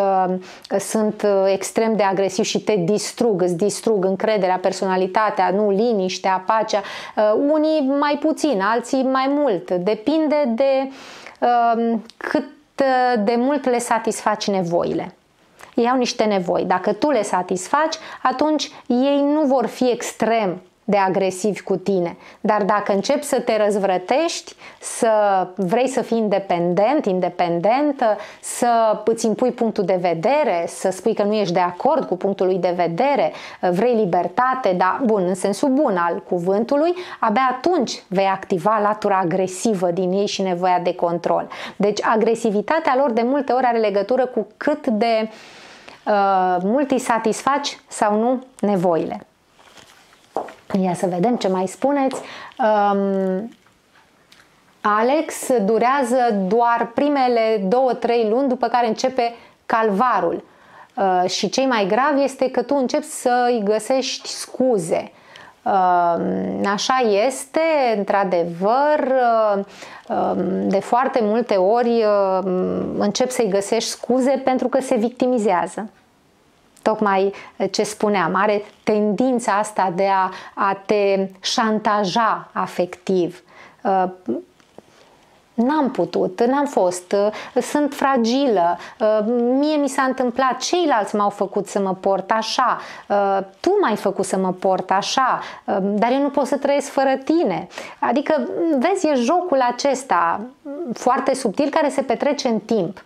sunt extrem de agresivi și te distrug, îți distrug încrederea, personalitatea, nu, liniștea, pacea. Unii mai puțin, alții mai mult. Depinde de cât de mult le satisfaci nevoile. Ei au niște nevoi. Dacă tu le satisfaci, atunci ei nu vor fi extrem de agresivi cu tine. Dar dacă începi să te răzvrătești, să vrei să fii independent, independentă, să îți impui punctul de vedere, să spui că nu ești de acord cu punctul lui de vedere, vrei libertate, dar bun, în sensul bun al cuvântului, abia atunci vei activa latura agresivă din ei și nevoia de control. Deci agresivitatea lor de multe ori are legătură cu cât de uh, mult îi satisfaci sau nu nevoile. Ia să vedem ce mai spuneți. Um, Alex, durează doar primele două trei luni, după care începe calvarul. Uh, și cei mai grav este că tu începi să îi găsești scuze. Uh, așa este, într-adevăr, uh, uh, de foarte multe ori uh, începi să îi găsești scuze pentru că se victimizează. Tocmai ce spuneam, are tendința asta de a, a te șantaja afectiv. N-am putut, n-am fost, sunt fragilă, mie mi s-a întâmplat, ceilalți m-au făcut să mă port așa, tu m-ai făcut să mă port așa, dar eu nu pot să trăiesc fără tine. Adică, vezi, e jocul acesta foarte subtil care se petrece în timp.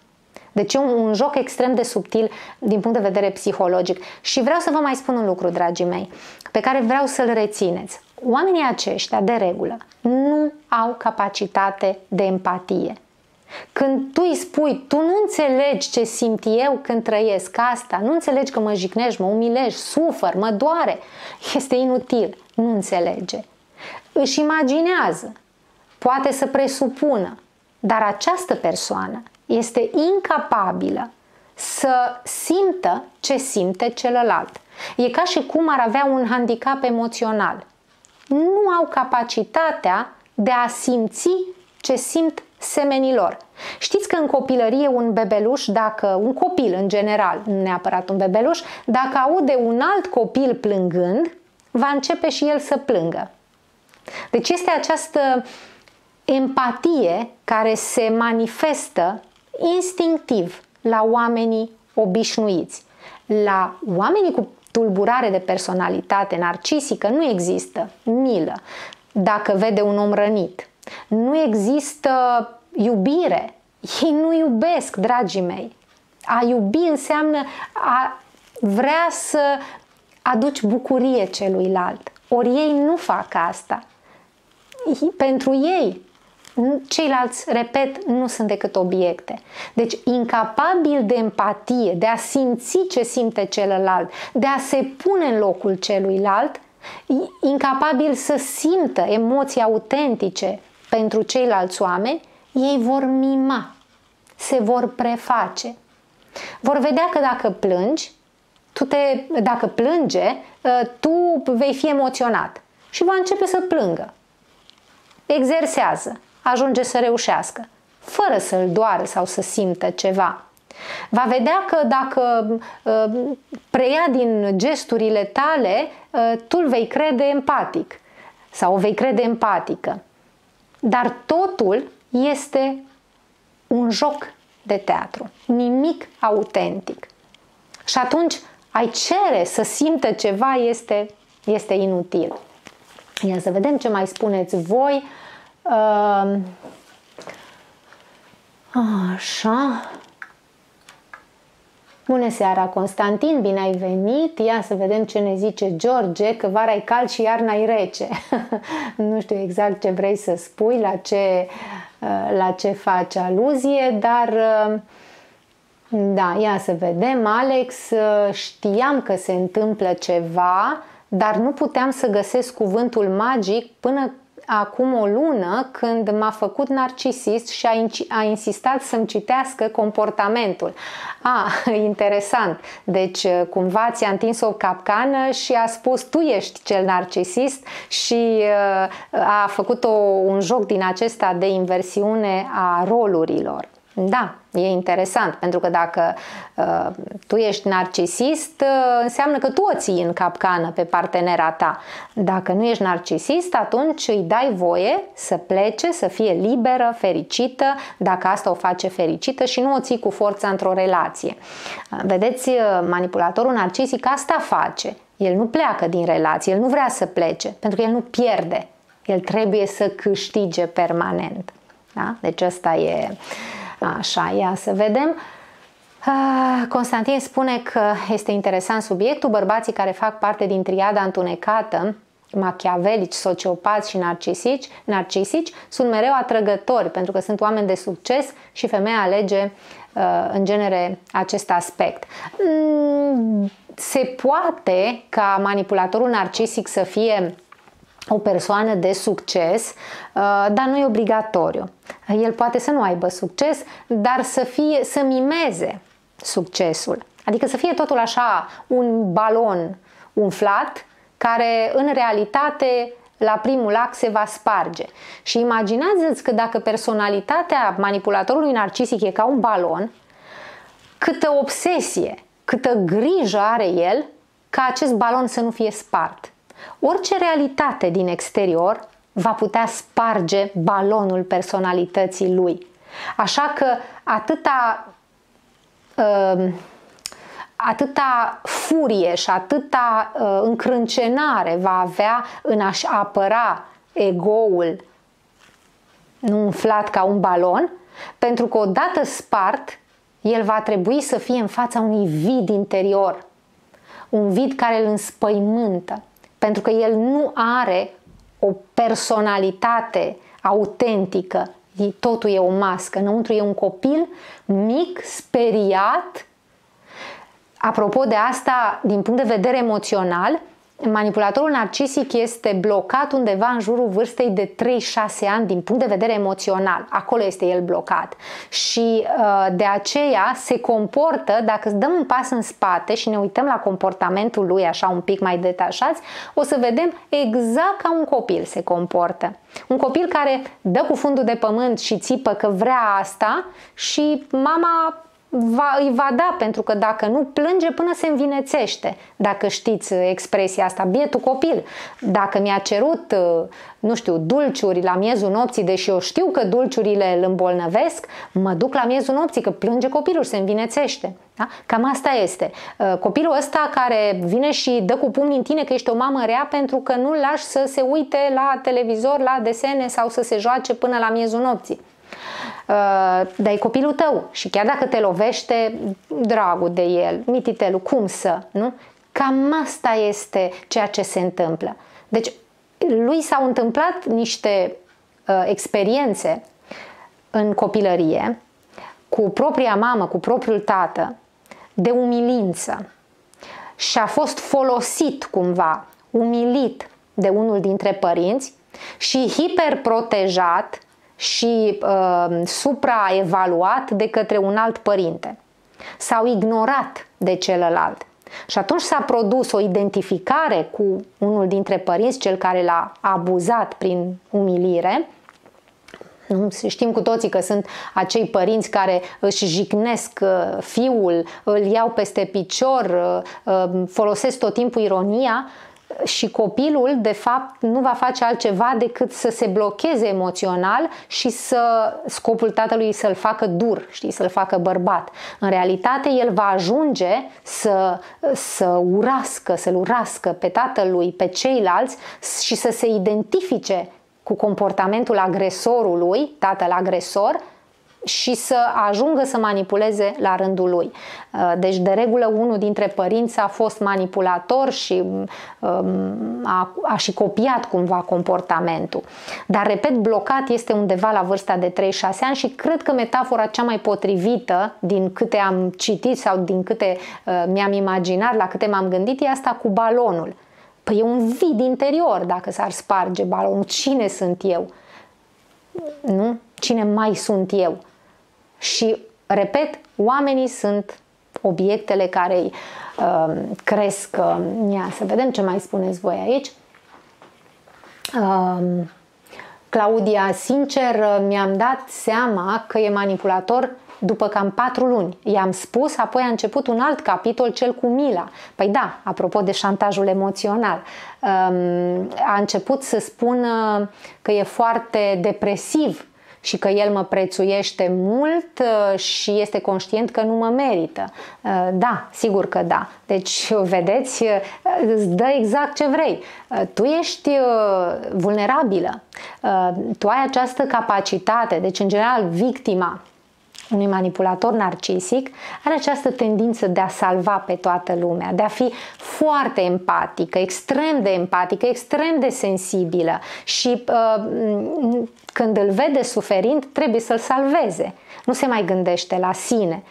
Deci e un, un joc extrem de subtil din punct de vedere psihologic. Și vreau să vă mai spun un lucru, dragii mei, pe care vreau să-l rețineți. Oamenii aceștia, de regulă, nu au capacitate de empatie. Când tu îi spui, tu nu înțelegi ce simt eu când trăiesc asta, nu înțelegi că mă jignești, mă umilești, sufăr, mă doare, este inutil, nu înțelege. Își imaginează, poate să presupună, dar această persoană este incapabilă să simtă ce simte celălalt. E ca și cum ar avea un handicap emoțional. Nu au capacitatea de a simți ce simt semenilor. Știți că în copilărie un bebeluș, dacă un copil în general, nu neapărat un bebeluș, dacă aude un alt copil plângând, va începe și el să plângă. Deci este această empatie care se manifestă instinctiv la oamenii obișnuiți. La oamenii cu tulburare de personalitate narcisică nu există milă dacă vede un om rănit. Nu există iubire. Ei nu iubesc, dragii mei. A iubi înseamnă a vrea să aduci bucurie celuilalt. Ori ei nu fac asta. Pentru ei, ceilalți, repet, nu sunt decât obiecte. Deci, incapabil de empatie, de a simți ce simte celălalt, de a se pune în locul celuilalt, incapabil să simtă emoții autentice pentru ceilalți oameni, ei vor mima. se vor preface. Vor vedea că dacă plângi, tu te, dacă plânge, tu vei fi emoționat și va începe să plângă. Exersează, ajunge să reușească, fără să-l doară sau să simtă ceva. Va vedea că dacă preia din gesturile tale, tu îl vei crede empatic sau o vei crede empatică. Dar totul este un joc de teatru, nimic autentic. Și atunci ai cere să simtă ceva este, este inutil. Ia să vedem ce mai spuneți voi. Așa. Bună seara, Constantin, bine ai venit. Ia să vedem ce ne zice George, că vara e cald și iarna e rece. Nu știu exact ce vrei să spui, la ce, la ce faci aluzie, dar da, ia să vedem. Alex, știam că se întâmplă ceva, dar nu puteam să găsesc cuvântul magic până acum o lună, când m-a făcut narcisist și a, a insistat să-mi citească comportamentul. Ah, interesant. Deci cumva ți-a întins o capcană și a spus tu ești cel narcisist și uh, a făcut o, un joc din acesta de inversiune a rolurilor. Da, e interesant, pentru că dacă uh, tu ești narcisist, uh, înseamnă că tu o ții în capcană pe partenera ta. Dacă nu ești narcisist, atunci îi dai voie să plece, să fie liberă, fericită, dacă asta o face fericită, și nu o ții cu forța într-o relație. Uh, vedeți, uh, manipulatorul narcisic asta face. El nu pleacă din relație, el nu vrea să plece, pentru că el nu pierde. El trebuie să câștige permanent. Da? Deci asta e... Așa, ia să vedem. Constantin spune că este interesant subiectul. Bărbații care fac parte din triada întunecată, machiavelici, sociopați și narcisici, narcisici, sunt mereu atrăgători pentru că sunt oameni de succes și femeia alege în genere acest aspect. Se poate ca manipulatorul narcisic să fie o persoană de succes, dar nu e obligatoriu. El poate să nu aibă succes, dar să fie, să mimeze succesul. Adică să fie totul așa un balon umflat care în realitate la primul ac se va sparge. Și imaginați-vă că dacă personalitatea manipulatorului narcisic e ca un balon, câtă obsesie, câtă grijă are el ca acest balon să nu fie spart. Orice realitate din exterior va putea sparge balonul personalității lui. Așa că atâta, atâta furie și atâta încrâncenare va avea în a-și apăra egoul nu umflat ca un balon, pentru că odată spart, el va trebui să fie în fața unui vid interior, un vid care îl înspăimântă. Pentru că el nu are o personalitate autentică, totul e o mască, înăuntru e un copil mic, speriat. Apropo de asta, din punct de vedere emoțional, manipulatorul narcisic este blocat undeva în jurul vârstei de trei șase ani din punct de vedere emoțional. Acolo este el blocat și de aceea se comportă, dacă dăm un pas în spate și ne uităm la comportamentul lui așa un pic mai detașați, o să vedem exact ca un copil se comportă. Un copil care dă cu fundul de pământ și țipă că vrea asta și mama... Va, îi va da, pentru că dacă nu plânge până se învinețește, dacă știți expresia asta, bietul copil. Dacă mi-a cerut, nu știu, dulciuri la miezul nopții, deși eu știu că dulciurile îl îmbolnăvesc, mă duc la miezul nopții, că plânge copilul, se învinețește. Da? Cam asta este. Copilul ăsta care vine și dă cu pumnii în tine că ești o mamă rea pentru că nu îl lași să se uite la televizor, la desene sau să se joace până la miezul nopții. Dar e copilul tău și chiar dacă te lovește, dragul de el, mititelul, cum să, nu? Cam asta este ceea ce se întâmplă. Deci lui s-au întâmplat niște uh, experiențe în copilărie cu propria mamă, cu propriul tată, de umilință și a fost folosit cumva, umilit de unul dintre părinți și hiperprotejat și uh, supraevaluat de către un alt părinte sau ignorat de celălalt. Și atunci s-a produs o identificare cu unul dintre părinți, cel care l-a abuzat prin umilire. Știm cu toții că sunt acei părinți care își jignesc fiul, îl iau peste picior, folosesc tot timpul ironia și copilul, de fapt, nu va face altceva decât să se blocheze emoțional și să scopul tatălui să-l facă dur, știi, să-l facă bărbat. În realitate, el va ajunge să, să urască, să-l urască pe tatălui, pe ceilalți și să se identifice cu comportamentul agresorului, tatăl agresor, și să ajungă să manipuleze la rândul lui. Deci, de regulă, unul dintre părinți a fost manipulator și a, a și copiat cumva comportamentul. Dar, repet, blocat este undeva la vârsta de trei șase ani și cred că metafora cea mai potrivită, din câte am citit sau din câte mi-am imaginat, la câte m-am gândit, e asta cu balonul. Păi e un vid interior dacă s-ar sparge balonul. Cine sunt eu? Nu? Cine mai sunt eu? Și, repet, oamenii sunt obiectele care îi uh, cresc. Uh, ia, să vedem ce mai spuneți voi aici. Uh, Claudia, sincer, mi-am dat seama că e manipulator după cam patru luni. I-am spus, apoi a început un alt capitol, cel cu mila. Păi da, apropo de șantajul emoțional, a început să spună că e foarte depresiv și că el mă prețuiește mult și este conștient că nu mă merită. Da, sigur că da. Deci, vedeți, îți dă exact ce vrei. Tu ești vulnerabilă. Tu ai această capacitate. Deci, în general, victima unui manipulator narcisic are această tendință de a salva pe toată lumea, de a fi foarte empatică, extrem de empatică, extrem de sensibilă și uh, când îl vede suferind, trebuie să-l salveze. Nu se mai gândește la sine.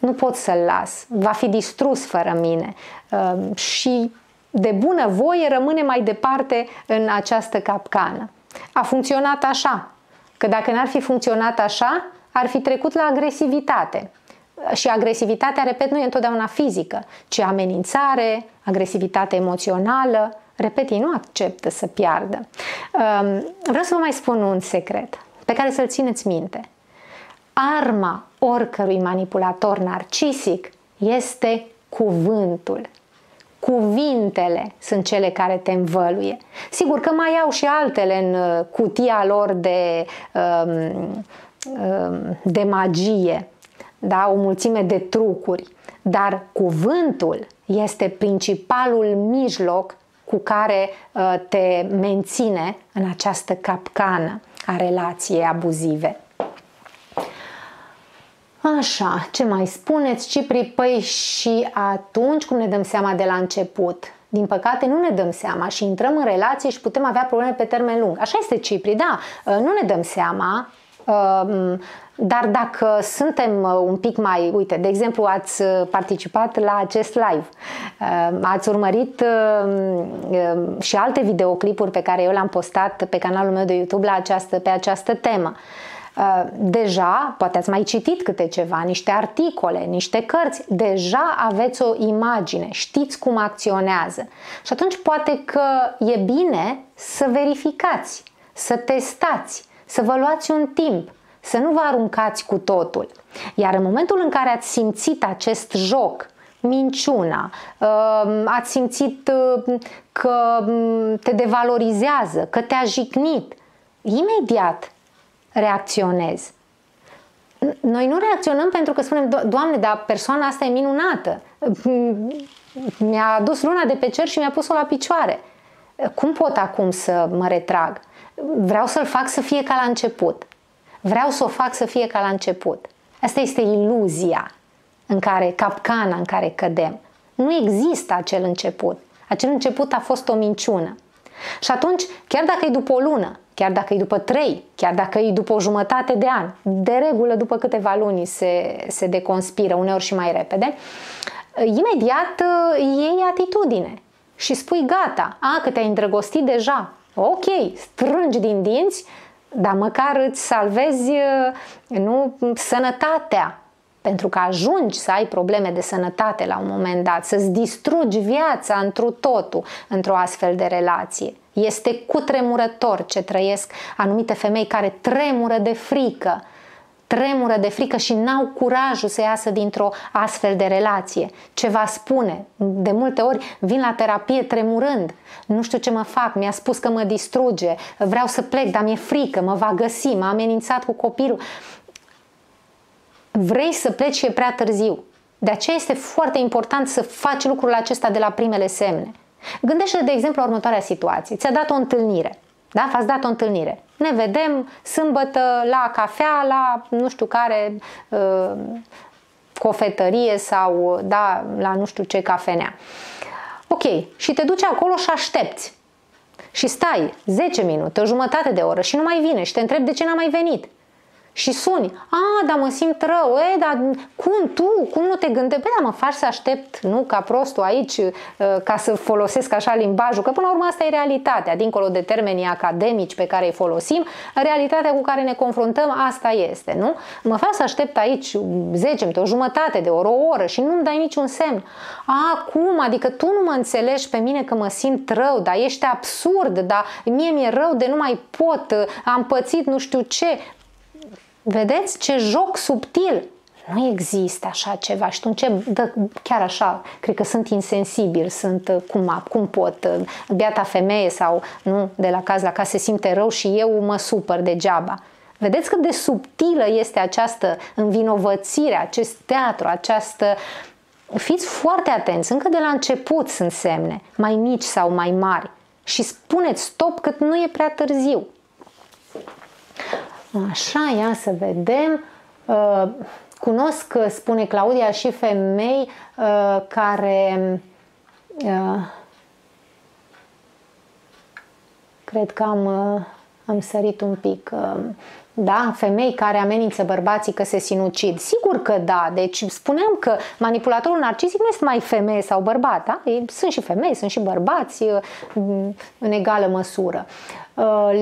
Nu pot să-l las. Va fi distrus fără mine. Uh, și de bună voie rămâne mai departe în această capcană. A funcționat așa. Că dacă n-ar fi funcționat așa, ar fi trecut la agresivitate. Și agresivitatea, repet, nu e întotdeauna fizică, ci amenințare, agresivitate emoțională. Repet, ei nu acceptă să piardă. Vreau să vă mai spun un secret pe care să-l țineți minte. Arma oricărui manipulator narcisic este cuvântul. Cuvintele sunt cele care te învăluie. Sigur că mai au și altele în cutia lor de... Um, de magie, da? O mulțime de trucuri, dar cuvântul este principalul mijloc cu care te menține în această capcană a relației abuzive. Așa, ce mai spuneți, Cipri? Păi și atunci cum ne dăm seama de la început? Din păcate nu ne dăm seama și intrăm în relație și putem avea probleme pe termen lung. Așa este, Cipri, da, nu ne dăm seama. Dar dacă suntem un pic mai, uite, de exemplu ați participat la acest live, ați urmărit și alte videoclipuri pe care eu le-am postat pe canalul meu de YouTube la această, pe această temă, deja poate ați mai citit câte ceva, niște articole, niște cărți, deja aveți o imagine, știți cum acționează și atunci poate că e bine să verificați, să testați, să vă luați un timp, să nu vă aruncați cu totul. Iar în momentul în care ați simțit acest joc, minciuna, ați simțit că te devalorizează, că te-a jignit, imediat reacționezi. Noi nu reacționăm pentru că spunem, Doamne, dar persoana asta e minunată, mi-a adus luna de pe cer și mi-a pus-o la picioare. Cum pot acum să mă retrag? Vreau să-l fac să fie ca la început. Vreau să o fac să fie ca la început. Asta este iluzia în care, capcana în care cădem. Nu există acel început. Acel început a fost o minciună. Și atunci, chiar dacă e după o lună, chiar dacă e după trei, chiar dacă e după o jumătate de an, de regulă după câteva luni se, se deconspiră, uneori și mai repede, imediat iei atitudine și spui gata, a, că te-ai îndrăgostit deja. Ok, strângi din dinți, dar măcar îți salvezi, nu, sănătatea. Pentru că ajungi să ai probleme de sănătate la un moment dat, să-ți distrugi viața întru totul într-o astfel de relație. Este cutremurător ce trăiesc anumite femei care tremură de frică, tremură de frică și n-au curajul să iasă dintr-o astfel de relație. Ce va spune? De multe ori vin la terapie tremurând. Nu știu ce mă fac, mi-a spus că mă distruge, vreau să plec, dar mi-e frică, mă va găsi, m-a amenințat cu copilul. Vrei să pleci și e prea târziu. De aceea este foarte important să faci lucrul acesta de la primele semne. Gândește-te, de exemplu, la următoarea situație. Ți-a dat o întâlnire. Da? V-ați dat o întâlnire. Ne vedem sâmbătă la cafea, la nu știu care uh, cofetărie sau da, la nu știu ce cafenea. Ok. Și te duci acolo și aștepți. Și stai zece minute, o jumătate de oră și nu mai vine și te întrebi de ce n-a mai venit. Și suni, a, dar mă simt rău, e, dar cum tu, cum nu te gândești? Păi, da, mă faci să aștept, nu, ca prostul aici, ca să folosesc așa limbajul, că până la urmă asta e realitatea, dincolo de termenii academici pe care îi folosim, realitatea cu care ne confruntăm, asta este, nu? Mă faci să aștept aici zece minute, o jumătate de oră, o oră și nu-mi dai niciun semn. A, cum? Adică tu nu mă înțelegi pe mine că mă simt rău, dar ești absurd, dar mie mi-e rău de nu mai pot, am pățit nu știu ce. Vedeți ce joc subtil? Nu încep așa ceva și tu începi, dă, chiar așa, cred că sunt insensibil, sunt cum, cum pot, beata femeie sau nu, de la caz la caz se simte rău și eu mă supăr degeaba. Vedeți cât de subtilă este această învinovățire, acest teatru, această... Fiți foarte atenți, încă de la început sunt semne, mai mici sau mai mari și spuneți stop cât nu e prea târziu. Așa, ia să vedem, cunosc, spune Claudia, și femei care, cred că am, am sărit un pic, da, femei care amenință bărbații că se sinucid. Sigur că da, deci spuneam că manipulatorul narcisic nu este mai femeie sau bărbat, da? Sunt și femei, sunt și bărbați în egală măsură.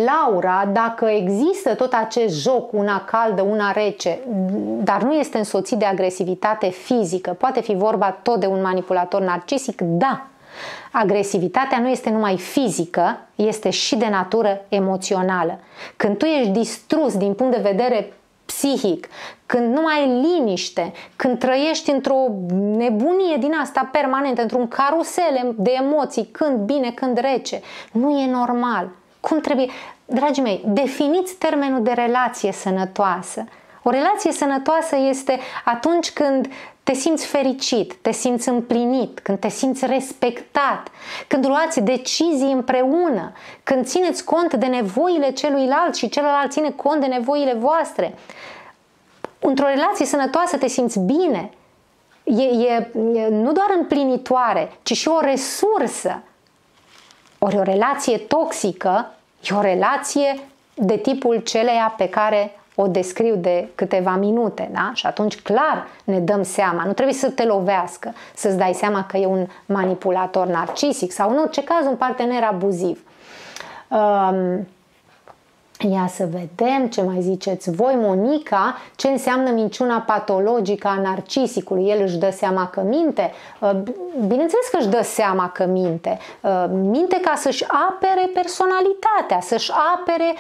Laura, dacă există tot acest joc, una caldă, una rece, dar nu este însoțit de agresivitate fizică, poate fi vorba tot de un manipulator narcisic? Da, agresivitatea nu este numai fizică, este și de natură emoțională. Când tu ești distrus din punct de vedere psihic, când nu mai ai liniște, când trăiești într-o nebunie din asta permanentă, într-un carusel de emoții, când bine, când rece, nu e normal. Cum trebuie? Dragii mei, definiți termenul de relație sănătoasă. O relație sănătoasă este atunci când te simți fericit, te simți împlinit, când te simți respectat, când luați decizii împreună, când țineți cont de nevoile celuilalt și celălalt ține cont de nevoile voastre. Într-o relație sănătoasă te simți bine. E, e nu doar împlinitoare, ci și o resursă. Ori o relație toxică e o relație de tipul celeia pe care o descriu de câteva minute, da? Și atunci clar ne dăm seama, nu trebuie să te lovească, să-ți dai seama că e un manipulator narcisic sau în orice caz un partener abuziv. Um... Ia să vedem ce mai ziceți voi, Monica, ce înseamnă minciuna patologică a narcisicului. El își dă seama că minte? Bineînțeles că își dă seama că minte. Minte ca să-și apere personalitatea, să-și apere...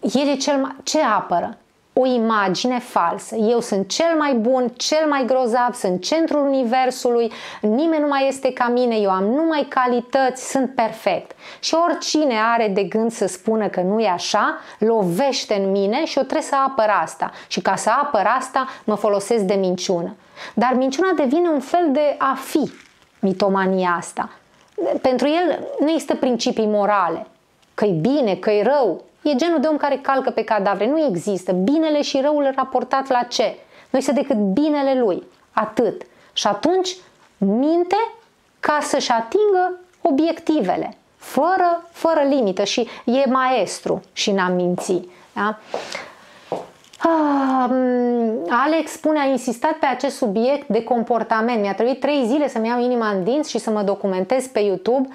El e cel mai... Ce apără? O imagine falsă. Eu sunt cel mai bun, cel mai grozav, sunt centrul universului, nimeni nu mai este ca mine, eu am numai calități, sunt perfect. Și oricine are de gând să spună că nu e așa, lovește în mine și eu trebuie să apăr asta. Și ca să apăr asta, mă folosesc de minciună. Dar minciuna devine un fel de a fi, mitomania asta. Pentru el nu există principii morale, că e bine, că e rău. E genul de om care calcă pe cadavre. Nu există. Binele și răul raportat la ce? Nu este decât binele lui. Atât. Și atunci minte ca să-și atingă obiectivele. Fără, fără limită. Și e maestru și n-a mințit. Da? Alex spune, a insistat pe acest subiect de comportament. Mi-a trebuit trei zile să-mi iau inima în dinți și să mă documentez pe YouTube.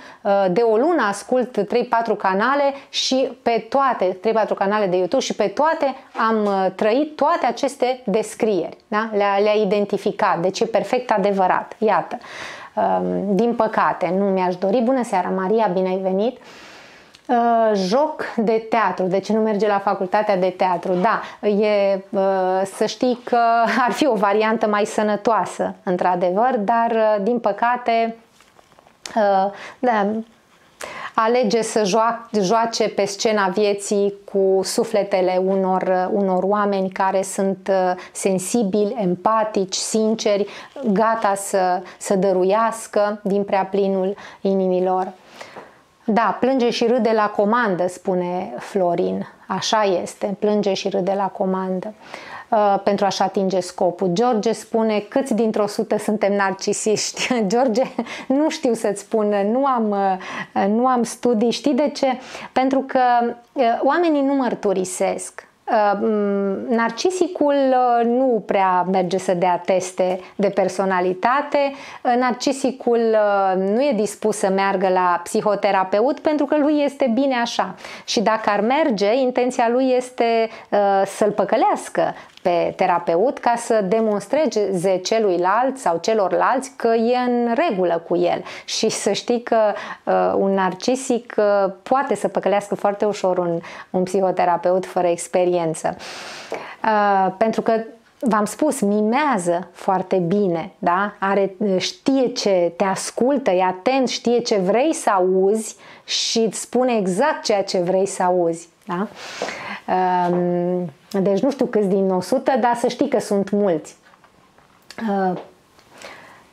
De o lună ascult trei patru canale și pe toate, trei patru canale de YouTube și pe toate am trăit toate aceste descrieri. Da? Le-a le-a identificat. Deci e perfect adevărat. Iată. Din păcate, nu mi-aș dori. Bună seara, Maria, bine ai venit. Uh, joc de teatru, de ce nu merge la facultatea de teatru? Da, e, uh, să știi că ar fi o variantă mai sănătoasă, într-adevăr, dar uh, din păcate uh, da, alege să joace, joace pe scena vieții cu sufletele unor, unor oameni care sunt sensibili, empatici, sinceri, gata să, să dăruiască din prea plinul inimilor. Da, plânge și râde la comandă, spune Florin. Așa este, plânge și râde la comandă uh, pentru a-și atinge scopul. George spune, câți dintre o sută suntem narcisiști? George, nu știu să-ți spun, nu am, uh, nu am studii. Știi de ce? Pentru că uh, oamenii nu mărturisesc. Uh, narcisicul uh, nu prea merge să dea teste de personalitate, uh, narcisicul uh, nu e dispus să meargă la psihoterapeut pentru că lui este bine așa și dacă ar merge, intenția lui este uh, să-l păcălească pe terapeut ca să demonstreze celuilalt sau celorlalți că e în regulă cu el și să știi că uh, un narcisic uh, poate să păcălească foarte ușor un, un psihoterapeut fără experiență uh, pentru că v-am spus, mimează foarte bine, da? Are, știe ce te ascultă, e atent, știe ce vrei să auzi și îți spune exact ceea ce vrei să auzi. Da? Deci nu știu câți din o sută, dar să știi că sunt mulți.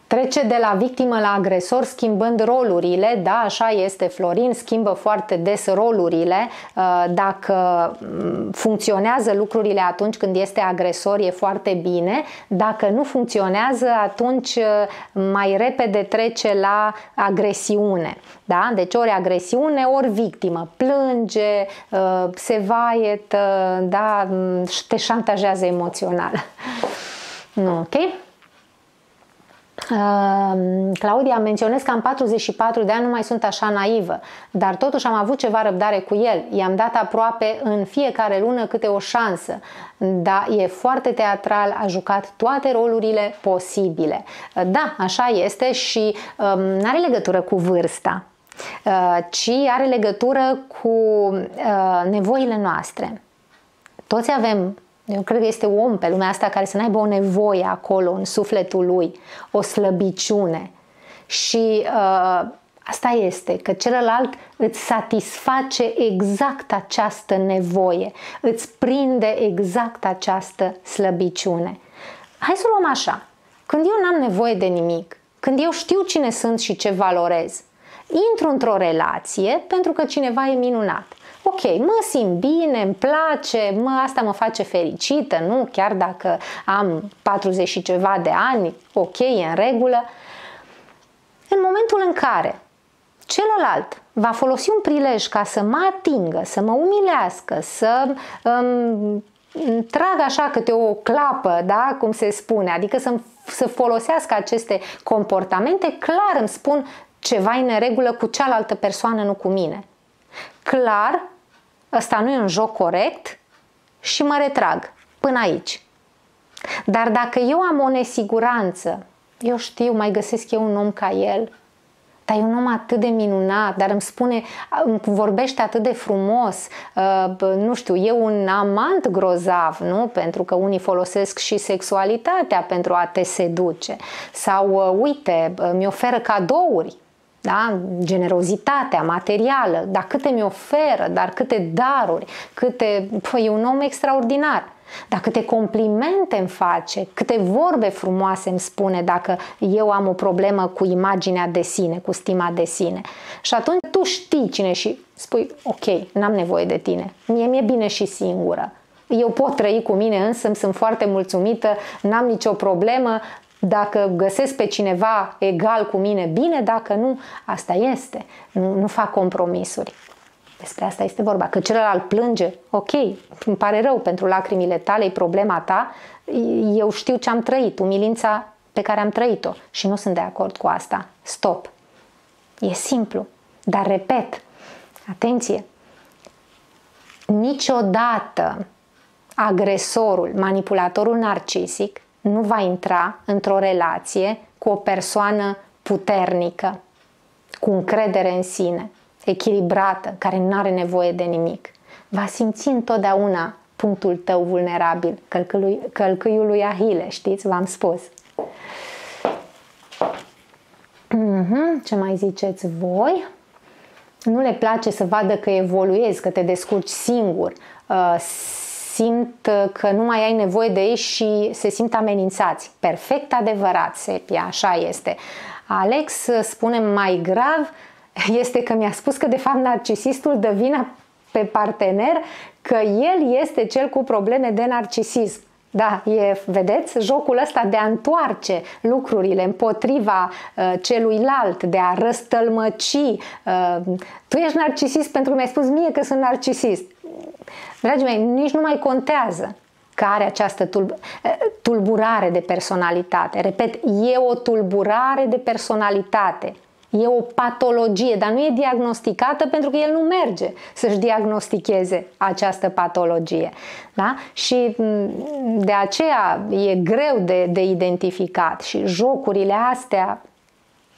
Trece de la victimă la agresor schimbând rolurile, da, așa este, Florin, schimbă foarte des rolurile, dacă funcționează lucrurile atunci când este agresor e foarte bine, dacă nu funcționează atunci mai repede trece la agresiune, da, deci ori agresiune, ori victimă, plânge, se vaietă, da, te șantajează emoțional. Ok? Claudia, menționez că am patruzeci și patru de ani, nu mai sunt așa naivă, dar totuși am avut ceva răbdare cu el, i-am dat aproape în fiecare lună câte o șansă, da, e foarte teatral, a jucat toate rolurile posibile, da, așa este și um, n-are legătură cu vârsta, uh, ci are legătură cu uh, nevoile noastre. Toți avem. Eu cred că este om pe lumea asta care să n-aibă o nevoie acolo, în sufletul lui, o slăbiciune. Și uh, asta este, că celălalt îți satisface exact această nevoie, îți prinde exact această slăbiciune. Hai să o luăm așa, când eu n-am nevoie de nimic, când eu știu cine sunt și ce valorez, intru într-o relație pentru că cineva e minunat. Ok, mă simt bine, îmi place, mă, asta mă face fericită, nu? Chiar dacă am patruzeci și ceva de ani, ok, e în regulă. În momentul în care celălalt va folosi un prilej ca să mă atingă, să mă umilească, să um, trag așa câte o clapă, da? Cum se spune, adică să, să folosească aceste comportamente, clar îmi spun ceva e în regulă cu cealaltă persoană, nu cu mine. Clar, ăsta nu e un joc corect și mă retrag până aici. Dar dacă eu am o nesiguranță, eu știu, mai găsesc eu un om ca el, dar e un om atât de minunat, dar îmi spune, îmi vorbește atât de frumos, nu știu, e un amant grozav, nu? Pentru că unii folosesc și sexualitatea pentru a te seduce. Sau, uite, mi oferă cadouri. Da? Generozitatea materială, dar câte mi oferă, dar câte daruri, câte, pă, e un om extraordinar, dar câte complimente îmi face, câte vorbe frumoase îmi spune dacă eu am o problemă cu imaginea de sine, cu stima de sine. Și atunci tu știi cine și spui, ok, n-am nevoie de tine, mie mi-e bine și singură, eu pot trăi cu mine însă, îmi sunt foarte mulțumită, n-am nicio problemă. Dacă găsesc pe cineva egal cu mine, bine, dacă nu, asta este. Nu, nu fac compromisuri. Despre asta este vorba, că celălalt plânge, ok, îmi pare rău pentru lacrimile tale, e problema ta, eu știu ce am trăit, umilința pe care am trăit-o și nu sunt de acord cu asta. Stop. E simplu, dar repet, atenție, niciodată agresorul, manipulatorul narcisic nu va intra într-o relație cu o persoană puternică, cu încredere în sine, echilibrată, care nu are nevoie de nimic. Va simți întotdeauna punctul tău vulnerabil, călcâiul, călcâiul lui Ahile, știți, v-am spus. Mm-hmm. Ce mai ziceți voi? Nu le place să vadă că evoluezi, că te descurci singur, uh, simt că nu mai ai nevoie de ei și se simt amenințați. Perfect adevărat, Sepia, așa este. Alex spune, mai grav este că mi-a spus că de fapt narcisistul dă vina pe partener, că el este cel cu probleme de narcisism. Da, e, vedeți, jocul ăsta de a întoarce lucrurile împotriva uh, celuilalt, de a răstălmăci. Uh, tu ești narcisist pentru că mi-ai spus mie că sunt narcisist. Dragii mei, nici nu mai contează că are această tulb tulburare de personalitate. Repet, e o tulburare de personalitate. E o patologie, dar nu e diagnosticată pentru că el nu merge să-și diagnosticheze această patologie. Da? Și de aceea e greu de, de identificat și jocurile astea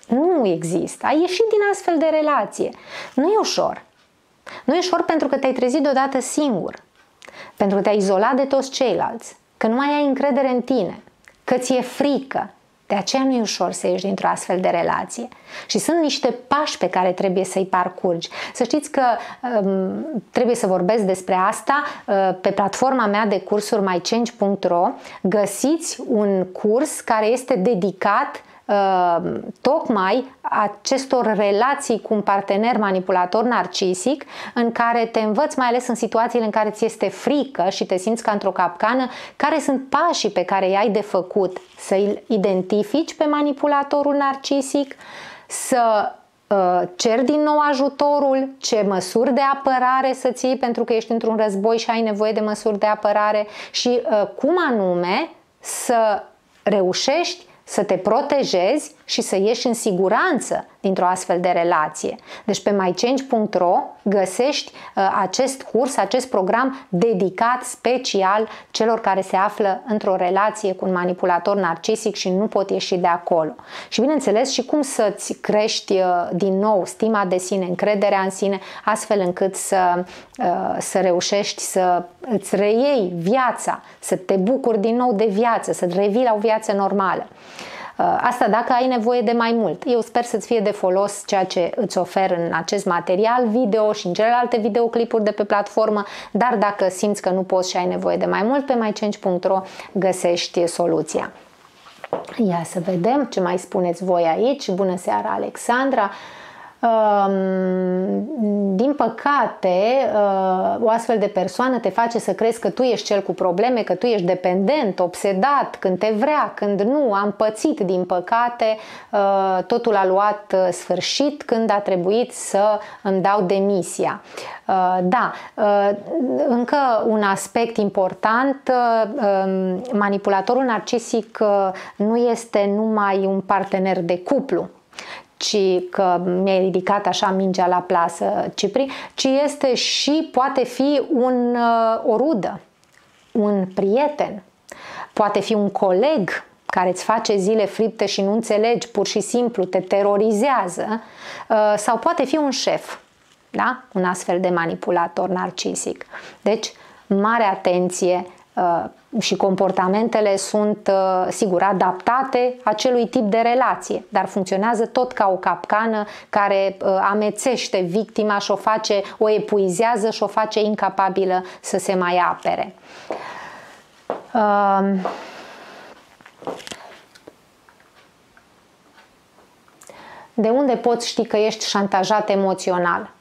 nu există. Ai ieșit din astfel de relație. Nu e ușor. Nu e ușor pentru că te-ai trezit deodată singur, pentru că te-ai izolat de toți ceilalți, că nu mai ai încredere în tine, că ți-e frică. De aceea nu e ușor să ieși dintr-o astfel de relație. Și sunt niște pași pe care trebuie să-i parcurgi. Să știți că um, trebuie să vorbesc despre asta. Pe platforma mea de cursuri mychange punct ro găsiți un curs care este dedicat uh, tocmai acestor relații cu un partener manipulator narcisic, în care te învăți, mai ales în situațiile în care ți este frică și te simți ca într-o capcană, care sunt pașii pe care i-ai de făcut să-i identifici pe manipulatorul narcisic, să uh, ceri din nou ajutorul, ce măsuri de apărare să-ți iei pentru că ești într-un război și ai nevoie de măsuri de apărare și uh, cum anume să reușești să te protejezi și să ieși în siguranță dintr-o astfel de relație. Deci pe mychange punct ro găsești acest curs, acest program dedicat special celor care se află într-o relație cu un manipulator narcisic și nu pot ieși de acolo. Și bineînțeles și cum să-ți crești din nou stima de sine, încrederea în sine, astfel încât să, să reușești să îți reiei viața, să te bucuri din nou de viață, să revii la o viață normală. Asta dacă ai nevoie de mai mult. Eu sper să-ți fie de folos ceea ce îți ofer în acest material video și în celelalte videoclipuri de pe platformă, dar dacă simți că nu poți și ai nevoie de mai mult, pe mychange punct ro găsești soluția. Ia să vedem ce mai spuneți voi aici. Bună seara, Alexandra! Din păcate, o astfel de persoană te face să crezi că tu ești cel cu probleme, că tu ești dependent, obsedat, când te vrea, când nu. Am pățit, din păcate, totul a luat sfârșit când a trebuit să îmi dau demisia. Da, încă un aspect important, manipulatorul narcisic nu este numai un partener de cuplu, ci că mi-ai ridicat așa mingea la plasă, Cipri, ci este și poate fi un, o rudă, un prieten, poate fi un coleg care îți face zile fripte și nu înțelegi, pur și simplu te terorizează, sau poate fi un șef, da? Un astfel de manipulator narcisic. Deci, mare atenție! Și comportamentele sunt, sigur, adaptate acelui tip de relație, dar funcționează tot ca o capcană care amețește victima și o face, o epuizează și o face incapabilă să se mai apere. Um... De unde poți ști că ești șantajat emoțional?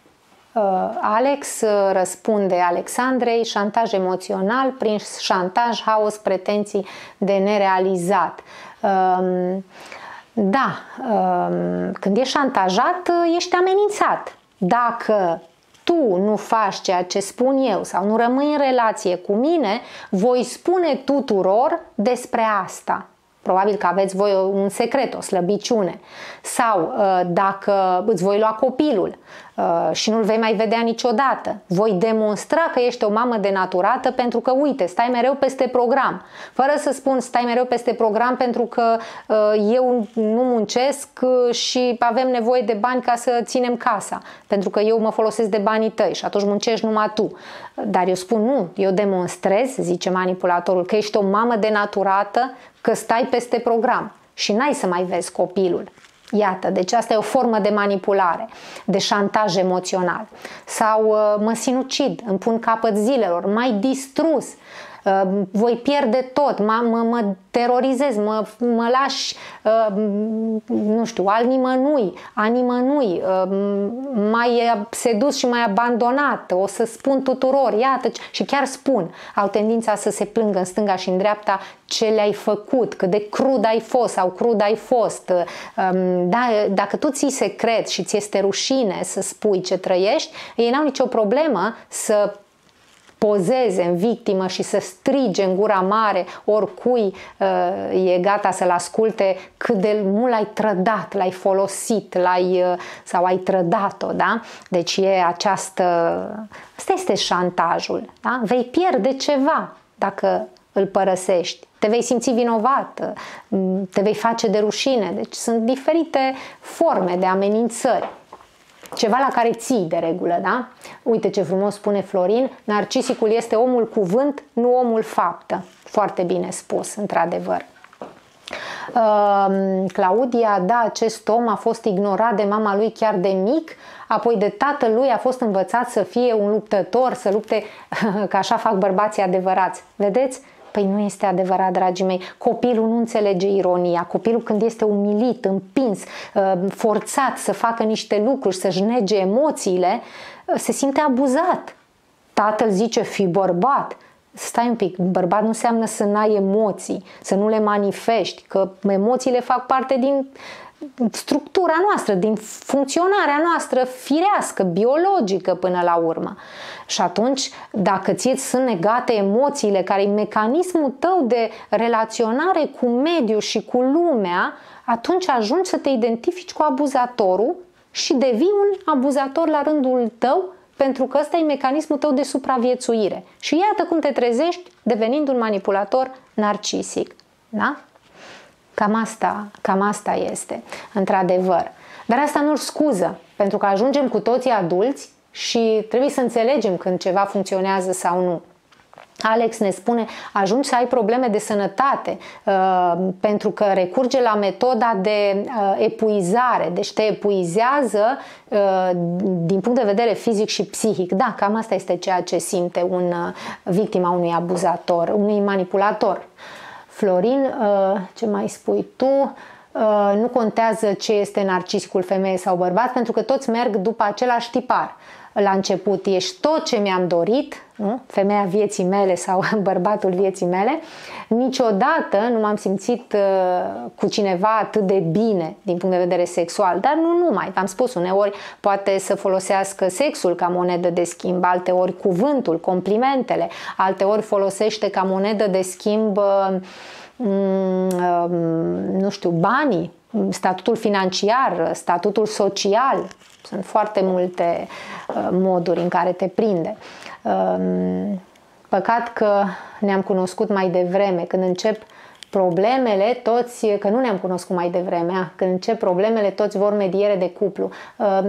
Alex răspunde Alexandrei, șantaj emoțional prin șantaj, haos, pretenții de nerealizat. Da, când ești șantajat, ești amenințat. Dacă tu nu faci ceea ce spun eu sau nu rămâi în relație cu mine, voi spune tuturor despre asta. Probabil că aveți voi un secret, o slăbiciune. Sau dacă îți voi lua copilul și nu-l vei mai vedea niciodată, voi demonstra că ești o mamă denaturată pentru că, uite, stai mereu peste program. Fără să spun stai mereu peste program pentru că eu nu muncesc și avem nevoie de bani ca să ținem casa, pentru că eu mă folosesc de banii tăi și atunci muncești numai tu. Dar eu spun nu, eu demonstrez, zice manipulatorul, că ești o mamă denaturată, că stai peste program și n-ai să mai vezi copilul. Iată, deci asta e o formă de manipulare, de șantaj emoțional. Sau mă sinucid, îmi pun capăt zilelor, m-ai distrus, voi pierde tot, mă, mă, mă terorizez, mă, mă lași, nu știu, al nimănui, a nimănui, m-ai sedus și m-ai abandonat, o să spun tuturor, iată, și chiar spun, au tendința să se plângă în stânga și în dreapta ce le-ai făcut, cât de crud ai fost sau crud ai fost. Da, dacă tu ții secret și ți este rușine să spui ce trăiești, ei n-au nicio problemă să pozeze în victimă și să strige în gura mare oricui e gata să-l asculte cât de mult l-ai trădat, l-ai folosit l-ai, sau ai trădat-o. Da? Deci e această... Asta este șantajul. Da? Vei pierde ceva dacă îl părăsești. Te vei simți vinovat, te vei face de rușine. Deci sunt diferite forme de amenințări. Ceva la care ții de regulă, da? Uite ce frumos spune Florin, narcisicul este omul cuvânt, nu omul faptă. Foarte bine spus, într-adevăr. Uh, Claudia, da, acest om a fost ignorat de mama lui chiar de mic, apoi de tatăl lui a fost învățat să fie un luptător, să lupte, că așa fac bărbații adevărați. Vedeți? Păi nu este adevărat, dragii mei, copilul nu înțelege ironia, copilul când este umilit, împins, forțat să facă niște lucruri, să-și nege emoțiile, se simte abuzat. Tatăl zice, fii bărbat. Stai un pic, bărbat nu înseamnă să n-ai emoții, să nu le manifesti, că emoțiile fac parte din structura noastră, din funcționarea noastră firească, biologică până la urmă. Și atunci, dacă ție sunt negate emoțiile, care e mecanismul tău de relaționare cu mediul și cu lumea, atunci ajungi să te identifici cu abuzatorul și devii un abuzator la rândul tău, pentru că ăsta e mecanismul tău de supraviețuire. Și iată cum te trezești devenind un manipulator narcisic. Da? Cam asta, cam asta este, într-adevăr. Dar asta nu-l scuză, pentru că ajungem cu toții adulți și trebuie să înțelegem când ceva funcționează sau nu. Alex ne spune, ajungi să ai probleme de sănătate uh, pentru că recurge la metoda de uh, epuizare, deci te epuizează uh, din punct de vedere fizic și psihic. Da, cam asta este ceea ce simte un uh, victima unui abuzator, unui manipulator. Florin, ce mai spui tu? Nu contează ce este narcisicul, femeie sau bărbat, pentru că toți merg după același tipar. La început ești tot ce mi-am dorit, nu? Femeia vieții mele sau bărbatul vieții mele. Niciodată nu m-am simțit cu cineva atât de bine din punct de vedere sexual, dar nu numai. V-am spus, uneori poate să folosească sexul ca monedă de schimb, alteori cuvântul, complimentele, alteori folosește ca monedă de schimb, nu știu, banii, statutul financiar, statutul social. Sunt foarte multe uh, moduri în care te prinde. Uh, păcat că ne-am cunoscut mai devreme. Când încep problemele, toți, că nu ne-am cunoscut mai devreme, ah, când încep problemele, toți vor mediere de cuplu. Uh,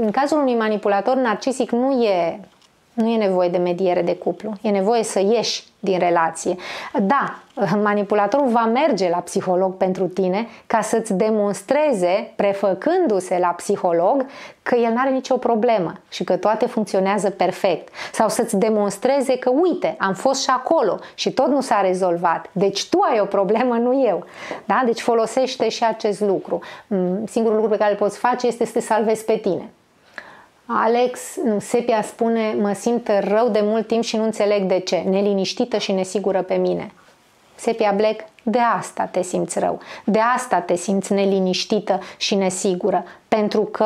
în cazul unui manipulator narcisic nu e, nu e nevoie de mediere de cuplu. E nevoie să ieși din relație. Da, manipulatorul va merge la psiholog pentru tine ca să-ți demonstreze, prefăcându-se la psiholog, că el n-are nicio problemă și că toate funcționează perfect. Sau să-ți demonstreze că, uite, am fost și acolo și tot nu s-a rezolvat. Deci tu ai o problemă, nu eu. Da? Deci folosește și acest lucru. Singurul lucru pe care îl poți face este să te salvezi pe tine. Alex, nu, Sepia spune, mă simt rău de mult timp și nu înțeleg de ce, neliniștită și nesigură pe mine. Sepia Black, de asta te simți rău, de asta te simți neliniștită și nesigură, pentru că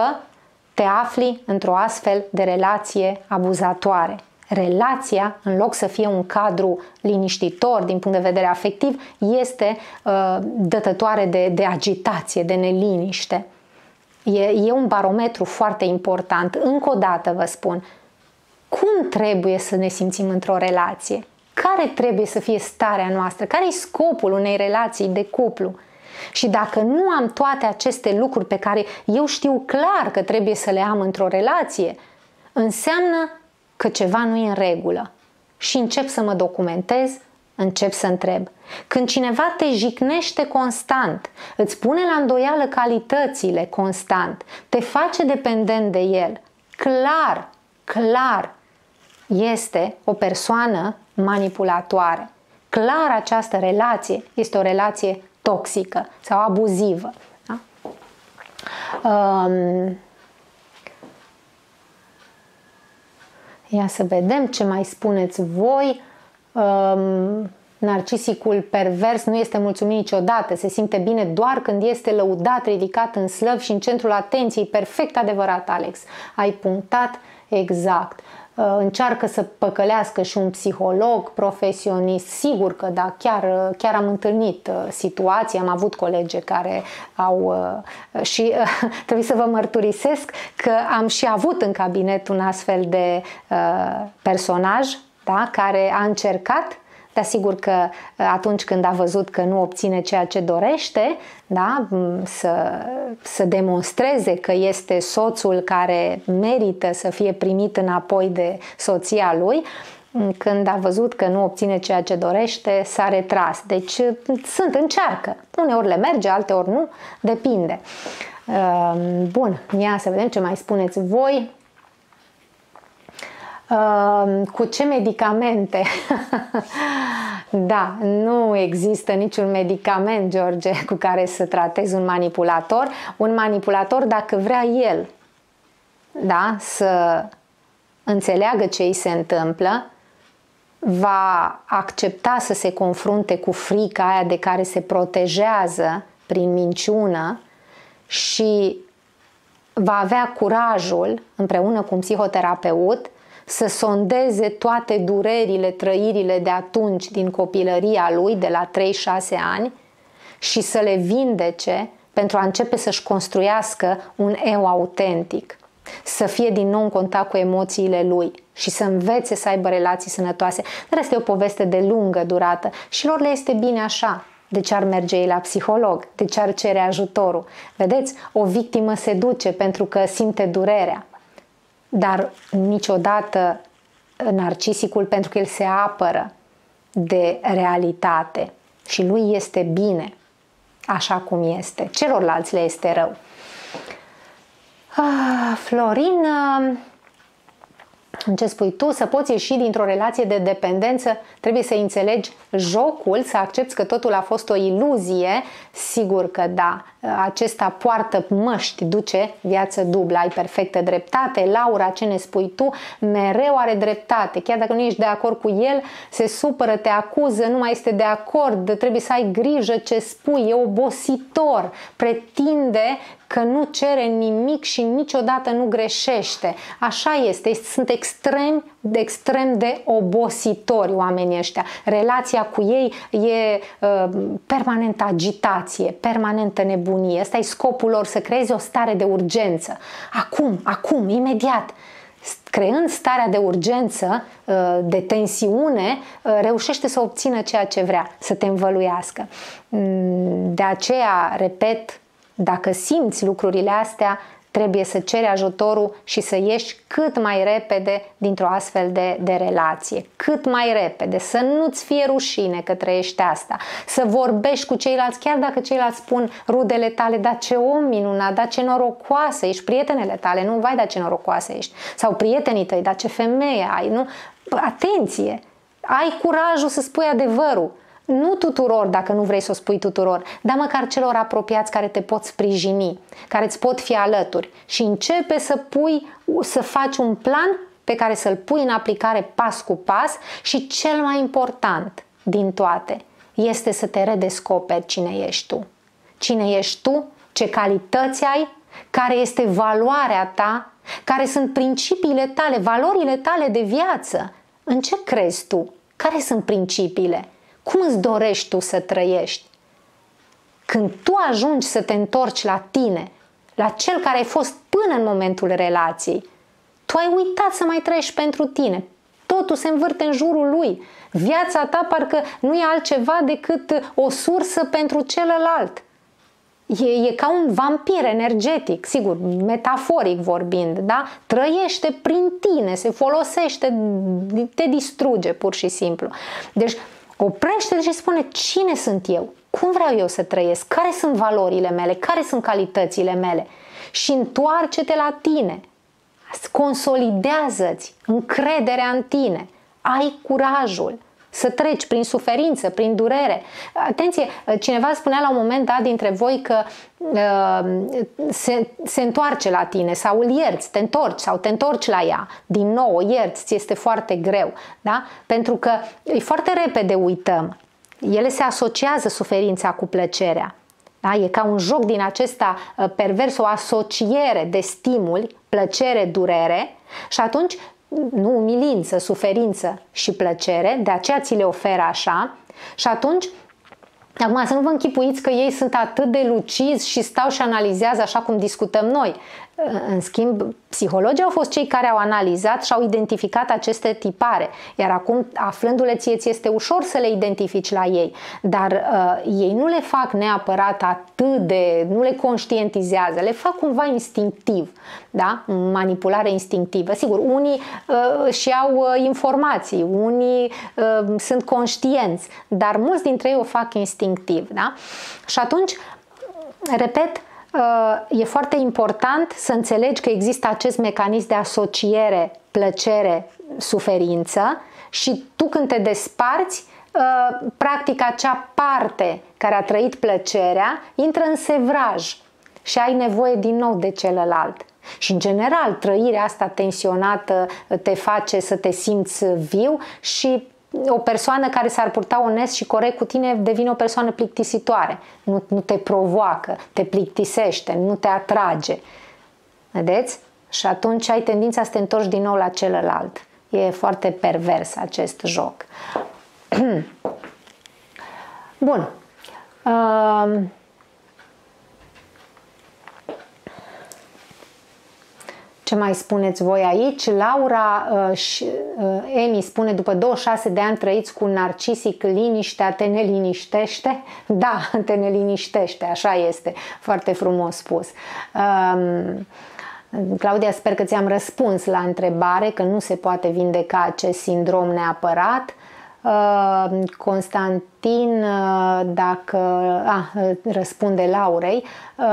te afli într-o astfel de relație abuzatoare. Relația, în loc să fie un cadru liniștitor din punct de vedere afectiv, este uh, dătătoare de, de agitație, de neliniște. E, e un barometru foarte important. Încă o dată vă spun, cum trebuie să ne simțim într-o relație? Care trebuie să fie starea noastră? Care e scopul unei relații de cuplu? Și dacă nu am toate aceste lucruri pe care eu știu clar că trebuie să le am într-o relație, înseamnă că ceva nu e în regulă. Și încep să mă documentez, încep să întreb. Când cineva te jicnește constant, îți pune la îndoială calitățile constant, te face dependent de el, clar, clar, este o persoană manipulatoare. Clar, această relație este o relație toxică sau abuzivă. Da? Um, ia să vedem ce mai spuneți voi. Um, narcisicul pervers nu este mulțumit niciodată, se simte bine doar când este lăudat, ridicat în slăv și în centrul atenției. Perfect adevărat, Alex, ai punctat exact. Încearcă să păcălească și un psiholog profesionist, sigur că da, chiar, chiar am întâlnit situații, am avut colege care au, și trebuie să vă mărturisesc că am și avut în cabinet un astfel de personaj, da, care a încercat, dar sigur că atunci când a văzut că nu obține ceea ce dorește, da, să, să demonstreze că este soțul care merită să fie primit înapoi de soția lui, când a văzut că nu obține ceea ce dorește, s-a retras. Deci sunt, încearcă. Uneori le merge, alteori nu, depinde. Bun, ia să vedem ce mai spuneți voi. Uh, cu ce medicamente? Da, nu există niciun medicament, George, cu care să tratezi un manipulator. Un manipulator, dacă vrea el, da, să înțeleagă ce îi se întâmplă, va accepta să se confrunte cu frica aia de care se protejează prin minciună și va avea curajul, împreună cu un psihoterapeut, să sondeze toate durerile, trăirile de atunci din copilăria lui, de la trei șase ani, și să le vindece pentru a începe să-și construiască un eu autentic, să fie din nou în contact cu emoțiile lui și să învețe să aibă relații sănătoase. Dar este o poveste de lungă durată și lor le este bine așa. De ce ar merge ei la psiholog? De ce ar cere ajutorul? Vedeți? O victimă se duce pentru că simte durerea. Dar niciodată narcisicul, pentru că el se apără de realitate și lui este bine așa cum este, celorlalți le este rău. Ah, Florin, ce spui tu? Să poți ieși dintr-o relație de dependență, trebuie să înțelegi jocul, să accepti că totul a fost o iluzie. Sigur că da, acesta poartă măști, duce viață dublă, ai perfectă dreptate. Laura, ce ne spui tu? Mereu are dreptate, chiar dacă nu ești de acord cu el, se supără, te acuză, nu mai este de acord, trebuie să ai grijă ce spui, e obositor, pretinde că nu cere nimic și niciodată nu greșește. Așa este, sunt extrem, extrem de obositori oamenii ăștia. Relația cu ei e uh, permanentă agitație, permanentă nebunie. Ăsta e scopul lor, să creeze o stare de urgență. Acum, acum, imediat. Creând starea de urgență, de tensiune, reușește să obțină ceea ce vrea, să te învăluiască. De aceea, repet, dacă simți lucrurile astea, trebuie să ceri ajutorul și să ieși cât mai repede dintr-o astfel de, de relație. Cât mai repede, să nu-ți fie rușine că trăiești asta, să vorbești cu ceilalți, chiar dacă ceilalți spun rudele tale, da ce om minunat, da ce norocoasă ești, prietenele tale, nu, vai, da ce norocoasă ești, sau prietenii tăi, da ce femeie ai, nu? Atenție, ai curajul să spui adevărul. Nu tuturor, dacă nu vrei să o spui tuturor, dar măcar celor apropiați care te pot sprijini, care îți pot fi alături, și începe să pui, să faci un plan pe care să-l pui în aplicare pas cu pas. Și cel mai important din toate este să te redescoperi cine ești tu. Cine ești tu, ce calități ai care este valoarea ta, care sunt principiile tale, valorile tale de viață. În ce crezi tu? Care sunt principiile? Cum îți dorești tu să trăiești? Când tu ajungi să te întorci la tine, la cel care ai fost până în momentul relației, tu ai uitat să mai trăiești pentru tine. Totul se învârte în jurul lui. Viața ta parcă nu e altceva decât o sursă pentru celălalt. E, e ca un vampir energetic, sigur, metaforic vorbind, da? Trăiește prin tine, se folosește, te distruge pur și simplu. Deci oprește-te și spune cine sunt eu, cum vreau eu să trăiesc, care sunt valorile mele, care sunt calitățile mele și întoarce-te la tine. Consolidează-ți încrederea în tine, ai curajul să treci prin suferință, prin durere. Atenție, cineva spunea la un moment dat dintre voi că uh, se, se întoarce la tine sau îl ierți, te întorci sau te întorci la ea. Din nou, o ierți, ți este foarte greu, da? Pentru că foarte repede uităm. Ele se asociază suferința cu plăcerea. Da? E ca un joc din acesta pervers, o asociere de stimuli, plăcere, durere și atunci nu umilință, suferință și plăcere, de aceea ți le oferă așa și atunci, acum să nu vă închipuiți că ei sunt atât de lucizi și stau și analizează așa cum discutăm noi. În schimb, psihologii au fost cei care au analizat și au identificat aceste tipare, iar acum, aflându-le ție, ți este ușor să le identifici la ei, dar uh, ei nu le fac neapărat atât de, nu le conștientizează, le fac cumva instinctiv, da? Manipulare instinctivă. Sigur, unii uh, și au uh, informații, unii uh, sunt conștienți, dar mulți dintre ei o fac instinctiv, da? Și atunci, repet, e foarte important să înțelegi că există acest mecanism de asociere, plăcere, suferință și tu când te desparți, practic acea parte care a trăit plăcerea intră în sevraj și ai nevoie din nou de celălalt. Și în general trăirea asta tensionată te face să te simți viu și o persoană care s-ar purta onest și corect cu tine devine o persoană plictisitoare. Nu, nu te provoacă, te plictisește, nu te atrage. Vedeți? Și atunci ai tendința să te întorci din nou la celălalt. E foarte pervers acest joc. Bun. Um... Ce mai spuneți voi aici? Laura uh, și, uh, Emi spune, după douăzeci și șase de ani trăiți cu narcisic, liniștea te neliniștește? Da, te neliniștește, așa este, foarte frumos spus. Uh, Claudia, sper că ți-am răspuns la întrebare, că nu se poate vindeca acest sindrom neapărat. Uh, Constantin, uh, dacă uh, răspunde Laurei, uh,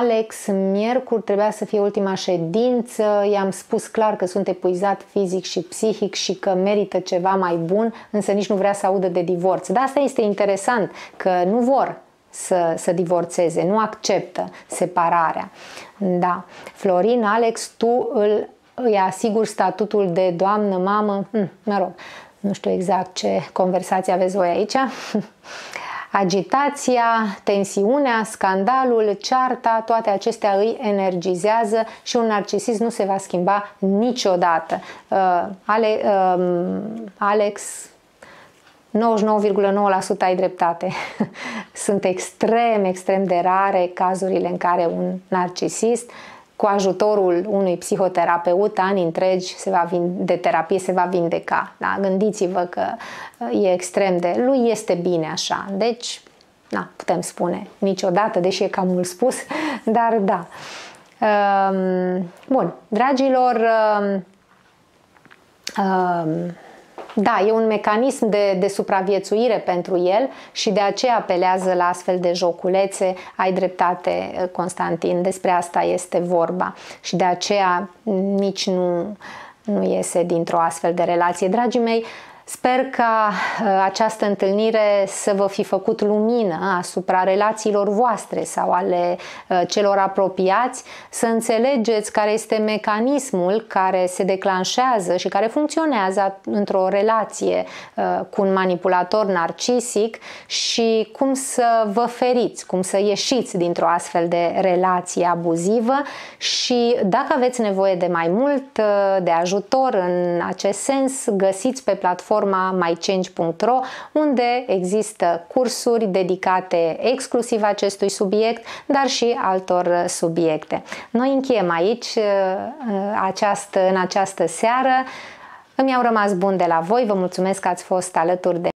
Alex, miercuri trebuia să fie ultima ședință, i-am spus clar că sunt epuizat fizic și psihic și că merită ceva mai bun, însă nici nu vrea să audă de divorț. Dar asta este interesant, că nu vor să, să divorțeze, nu acceptă separarea. Da. Florin, Alex, tu îl, îi asiguri statutul de doamnă, mamă, hm, mă rog. Nu știu exact ce conversație aveți voi aici. Agitația, tensiunea, scandalul, cearta, toate acestea îi energizează și un narcisist nu se va schimba niciodată. Uh, Ale, uh, Alex, nouăzeci și nouă virgulă nouă la sută ai dreptate. Sunt extrem, extrem de rare cazurile în care un narcisist cu ajutorul unui psihoterapeut, ani întregi se va de terapie se va vindeca. Da? Gândiți-vă că e extrem de... Lui este bine așa. Deci, da, putem spune niciodată, deși e cam mult spus, dar da. Bun, dragilor, da, e un mecanism de, de supraviețuire pentru el și de aceea apelează la astfel de joculețe. Ai dreptate, Constantin, despre asta este vorba și de aceea nici nu, nu iese dintr-o astfel de relație. Dragii mei, Sper ca această întâlnire să vă fi făcut lumină asupra relațiilor voastre sau ale celor apropiați, să înțelegeți care este mecanismul care se declanșează și care funcționează într-o relație cu un manipulator narcisic și cum să vă feriți, cum să ieșiți dintr-o astfel de relație abuzivă și dacă aveți nevoie de mai mult de ajutor în acest sens, găsiți pe platforma mychange punct ro, unde există cursuri dedicate exclusiv acestui subiect, dar și altor subiecte. Noi încheiem aici această, în această seară. Îmi au rămas bun de la voi, vă mulțumesc că ați fost alături de